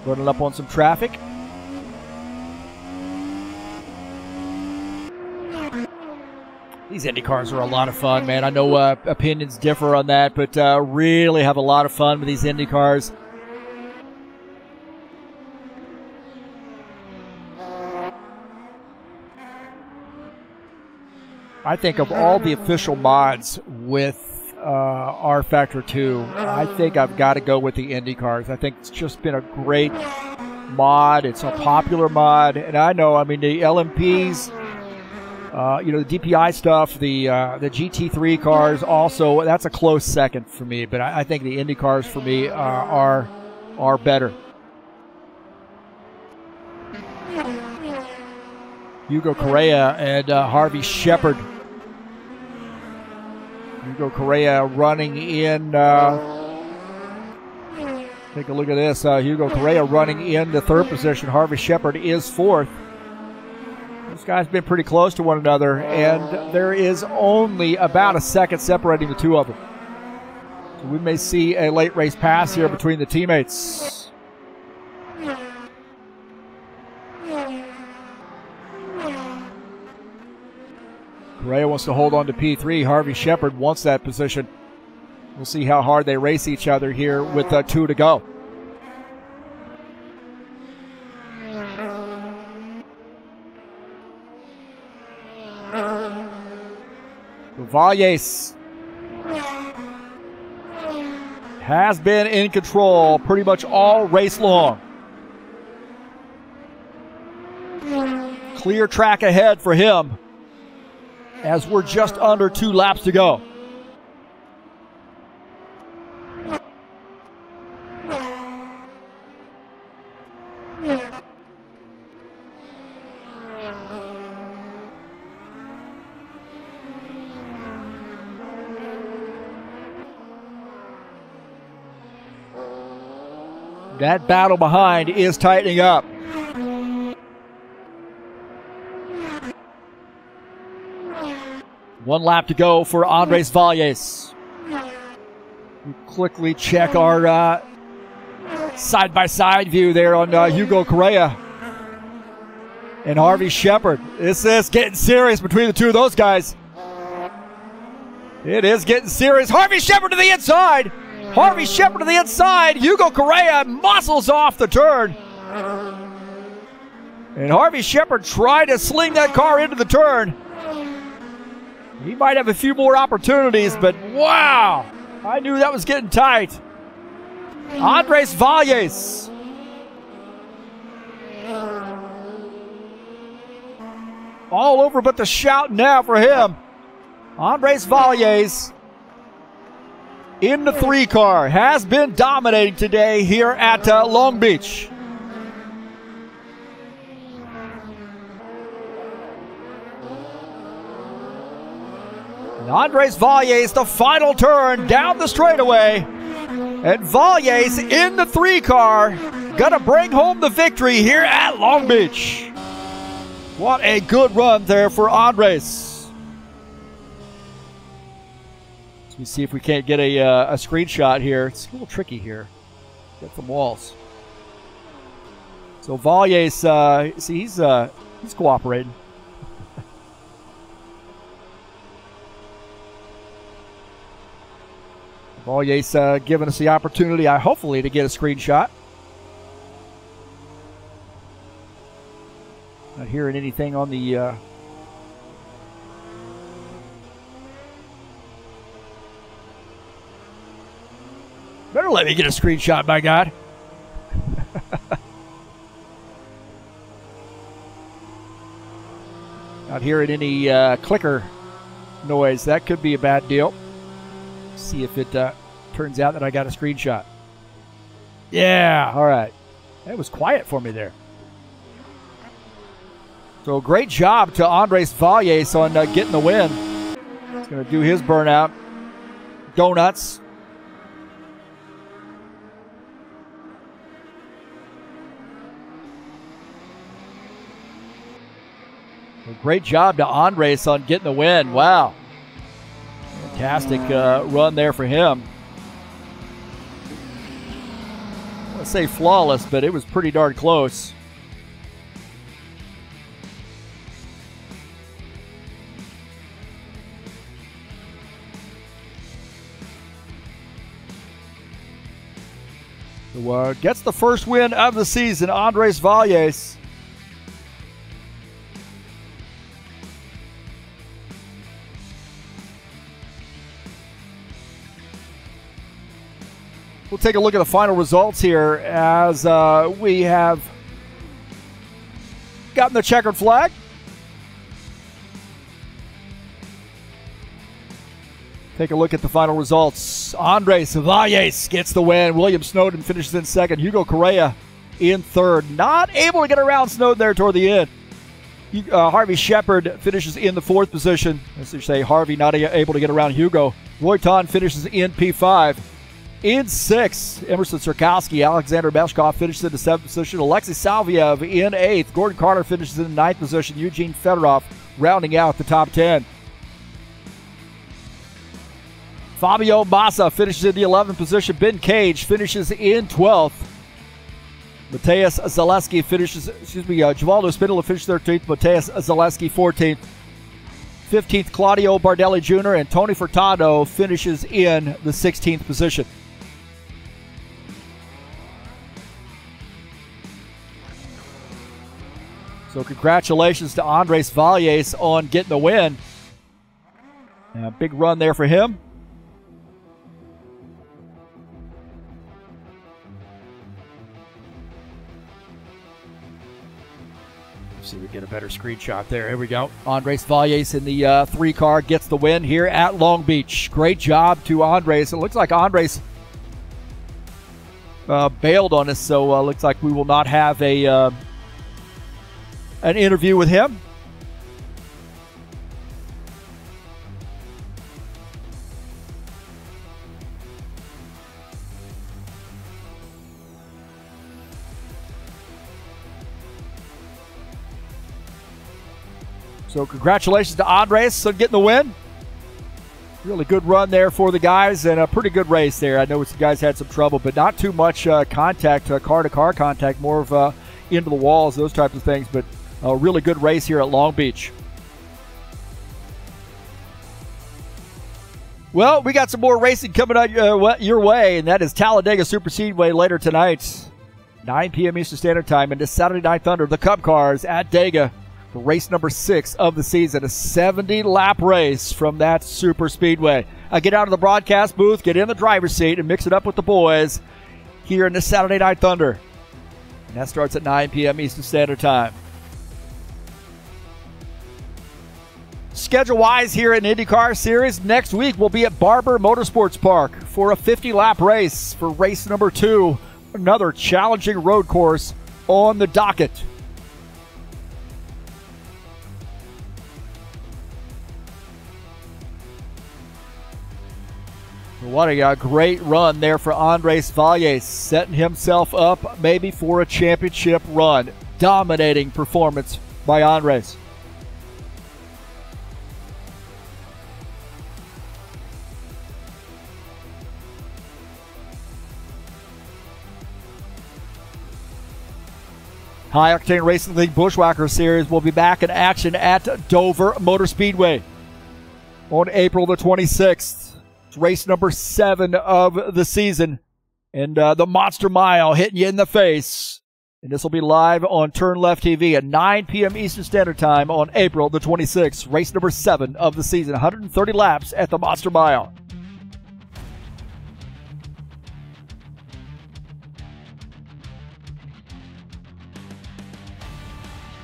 Running up on some traffic. These Indy cars are a lot of fun, man. I know uh, opinions differ on that, but uh, really have a lot of fun with these Indy cars. I think of all the official mods with uh, R Factor two, I think I've got to go with the Indy cars. I think it's just been a great mod. It's a popular mod, and I know, I mean, the L M Ps. Uh, you know, the D P I stuff, the uh, the G T three cars also, that's a close second for me. But I, I think the Indy cars for me uh, are, are better. Hugo Correa and uh, Harvey Shepherd. Hugo Correa running in. Uh, take a look at this. Uh, Hugo Correa running in the third position. Harvey Shepherd is fourth. These guys have been pretty close to one another, and there is only about a second separating the two of them. So we may see a late race pass here between the teammates. Correa wants to hold on to P three. Harvey Shepherd wants that position. We'll see how hard they race each other here with uh, two to go. Valles has been in control pretty much all race long. Clear track ahead for him as we're just under two laps to go. That battle behind is tightening up. One lap to go for Andres Valles. We quickly check our uh, side-by-side view there on uh, Hugo Correa and Harvey Shepherd. This is getting serious between the two of those guys. It is getting serious. Harvey Shepherd to the inside. Harvey Shepherd to the inside. Hugo Correa muscles off the turn. And Harvey Shepherd tried to sling that car into the turn. He might have a few more opportunities, but wow! I knew that was getting tight. Andres Valles. All over but the shout now for him. Andres Valles in the three car has been dominating today here at uh, Long Beach. And Andres Valles, the final turn down the straightaway, and Valles in the three car gonna bring home the victory here at Long Beach. What a good run there for Andres. Let me see if we can't get a, uh, a screenshot here. It's a little tricky here. Get some walls. So Valles, uh, see, he's uh, he's cooperating. Valles uh, giving us the opportunity, uh, hopefully, to get a screenshot. Not hearing anything on the. Uh, better let me get a screenshot, by God. Not hearing any uh, clicker noise. That could be a bad deal. See if it uh, turns out that I got a screenshot. Yeah, all right. That was quiet for me there. So great job to Andres Valles on uh, getting the win. He's going to do his burnout. Donuts. So great job to Andres on getting the win. Wow. Fantastic uh, run there for him. I want to say flawless, but it was pretty darn close. Uh, gets the first win of the season, Andres Valles. We'll take a look at the final results here as uh, we have gotten the checkered flag. Take a look at the final results. Andres Valles gets the win. William Snowden finishes in second. Hugo Correa in third. Not able to get around Snowden there toward the end. Uh, Harvey Shepherd finishes in the fourth position. As you say, Harvey not able to get around Hugo. Roy Tan finishes in P five. In sixth, Emerson Sirkowski. Alexander Meshkov finishes in the seventh position. Alexei Salviev in eighth. Gordon Carter finishes in the ninth position. Eugene Fedorov rounding out the top ten. Fabio Massa finishes in the eleventh position. Ben Cage finishes in twelfth. Mateusz Zaleski finishes, excuse me, uh, Givaldo Spindler finishes thirteenth. Mateusz Zaleski fourteenth. fifteenth, Claudio Bardelli Junior And Tony Furtado finishes in the sixteenth position. So congratulations to Andres Valles on getting the win. A big run there for him. See, we get a better screenshot there. Here we go. Andres Valles in the uh, three car gets the win here at Long Beach. Great job to Andres. It looks like Andres uh, bailed on us, so uh, looks like we will not have a uh, an interview with him. So congratulations to Andres on getting the win. Really good run there for the guys and a pretty good race there. I know the guys had some trouble, but not too much uh, contact, uh, car-to-car contact, more of uh, into the walls, those types of things, but a really good race here at Long Beach. Well, we got some more racing coming out uh, your way, and that is Talladega Super Speedway later tonight, nine P M Eastern Standard Time, and this Saturday Night Thunder, the Cup Cars at Dega. Race number six of the season, a seventy lap race from that super speedway. I get out of the broadcast booth, get in the driver's seat, and mix it up with the boys here in the Saturday Night Thunder. And that starts at nine P M Eastern Standard Time. Schedule-wise here in IndyCar Series, next week we'll be at Barber Motorsports Park for a fifty lap race for race number two, another challenging road course on the docket. What a uh, great run there for Andres Valles, setting himself up maybe for a championship run. Dominating performance by Andres. High Octane Racing League Bushwhacker Series will be back in action at Dover Motor Speedway on April the twenty-sixth. Race number seven of the season, and uh, the Monster Mile hitting you in the face. And this will be live on Turn Left T V at nine P M Eastern Standard Time on April the twenty-sixth. Race number seven of the season, one hundred thirty laps at the Monster Mile.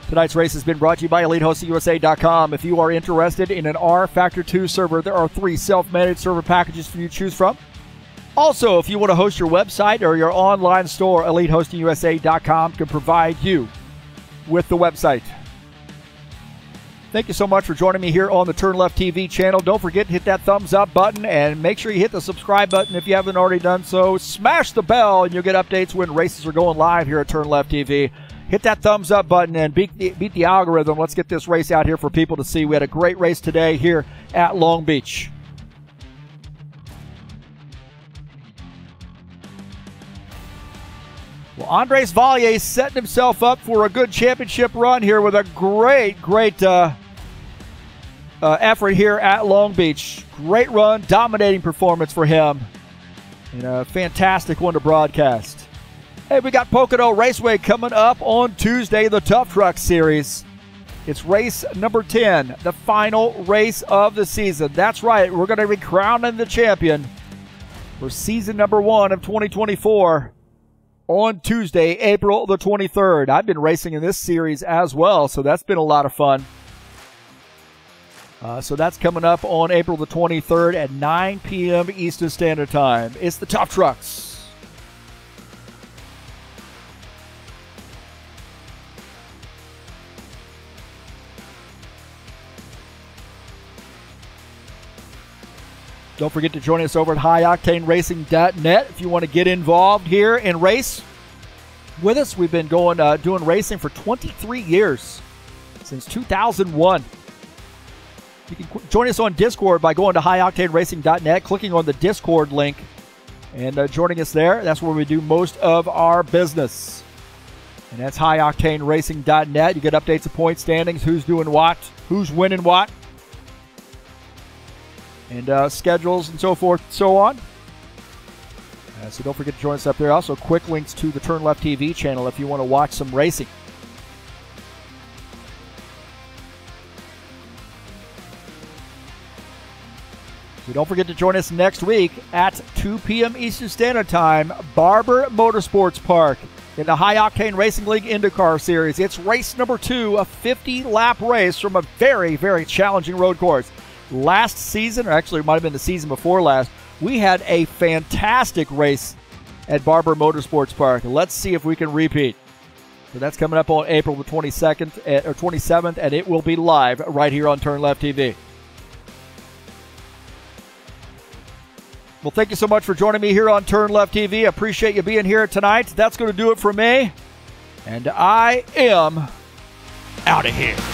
Tonight's race has been brought to you by Elite Hosting U S A dot com. If you are interested in an R Factor two server, there are three self-managed server packages for you to choose from. Also, if you want to host your website or your online store, Elite Hosting U S A dot com can provide you with the website. Thank you so much for joining me here on the Turn Left T V channel. Don't forget to hit that thumbs up button and make sure you hit the subscribe button if you haven't already done so. Smash the bell and you'll get updates when races are going live here at Turn Left T V. Hit that thumbs up button and beat the, beat the algorithm. Let's get this race out here for people to see. We had a great race today here at Long Beach. Well, Andres Valles setting himself up for a good championship run here with a great, great uh, uh, effort here at Long Beach. Great run, dominating performance for him, and a fantastic one to broadcast. Hey, we got Pocono Raceway coming up on Tuesday, the Tough Truck Series. It's race number ten, the final race of the season. That's right, we're going to be crowning the champion for season number one of twenty twenty-four. On Tuesday, April the twenty-third. I've been racing in this series as well, so that's been a lot of fun. Uh, so that's coming up on April the twenty-third at nine P M Eastern Standard Time. It's the Tough Trucks. Don't forget to join us over at High Octane Racing dot net if you want to get involved here and race with us. We've been going uh, doing racing for twenty-three years, since two thousand one. You can join us on Discord by going to High Octane Racing dot net, clicking on the Discord link, and uh, joining us there. That's where we do most of our business, and that's High Octane Racing dot net. You get updates of point standings, who's doing what, who's winning what, and uh, schedules and so forth and so on. Uh, so don't forget to join us up there. Also, quick links to the Turn Left T V channel if you want to watch some racing. So don't forget to join us next week at two P M Eastern Standard Time, Barber Motorsports Park, in the High Octane Racing League IndyCar Series. It's race number two, a fifty lap race from a very, very challenging road course. Last season, or actually it might have been the season before last, we had a fantastic race at Barber Motorsports Park. Let's see if we can repeat. So that's coming up on April the twenty-second at, or twenty-seventh, and it will be live right here on Turn Left T V. Well, thank you so much for joining me here on Turn Left T V. I appreciate you being here tonight. That's going to do it for me, and I am out of here.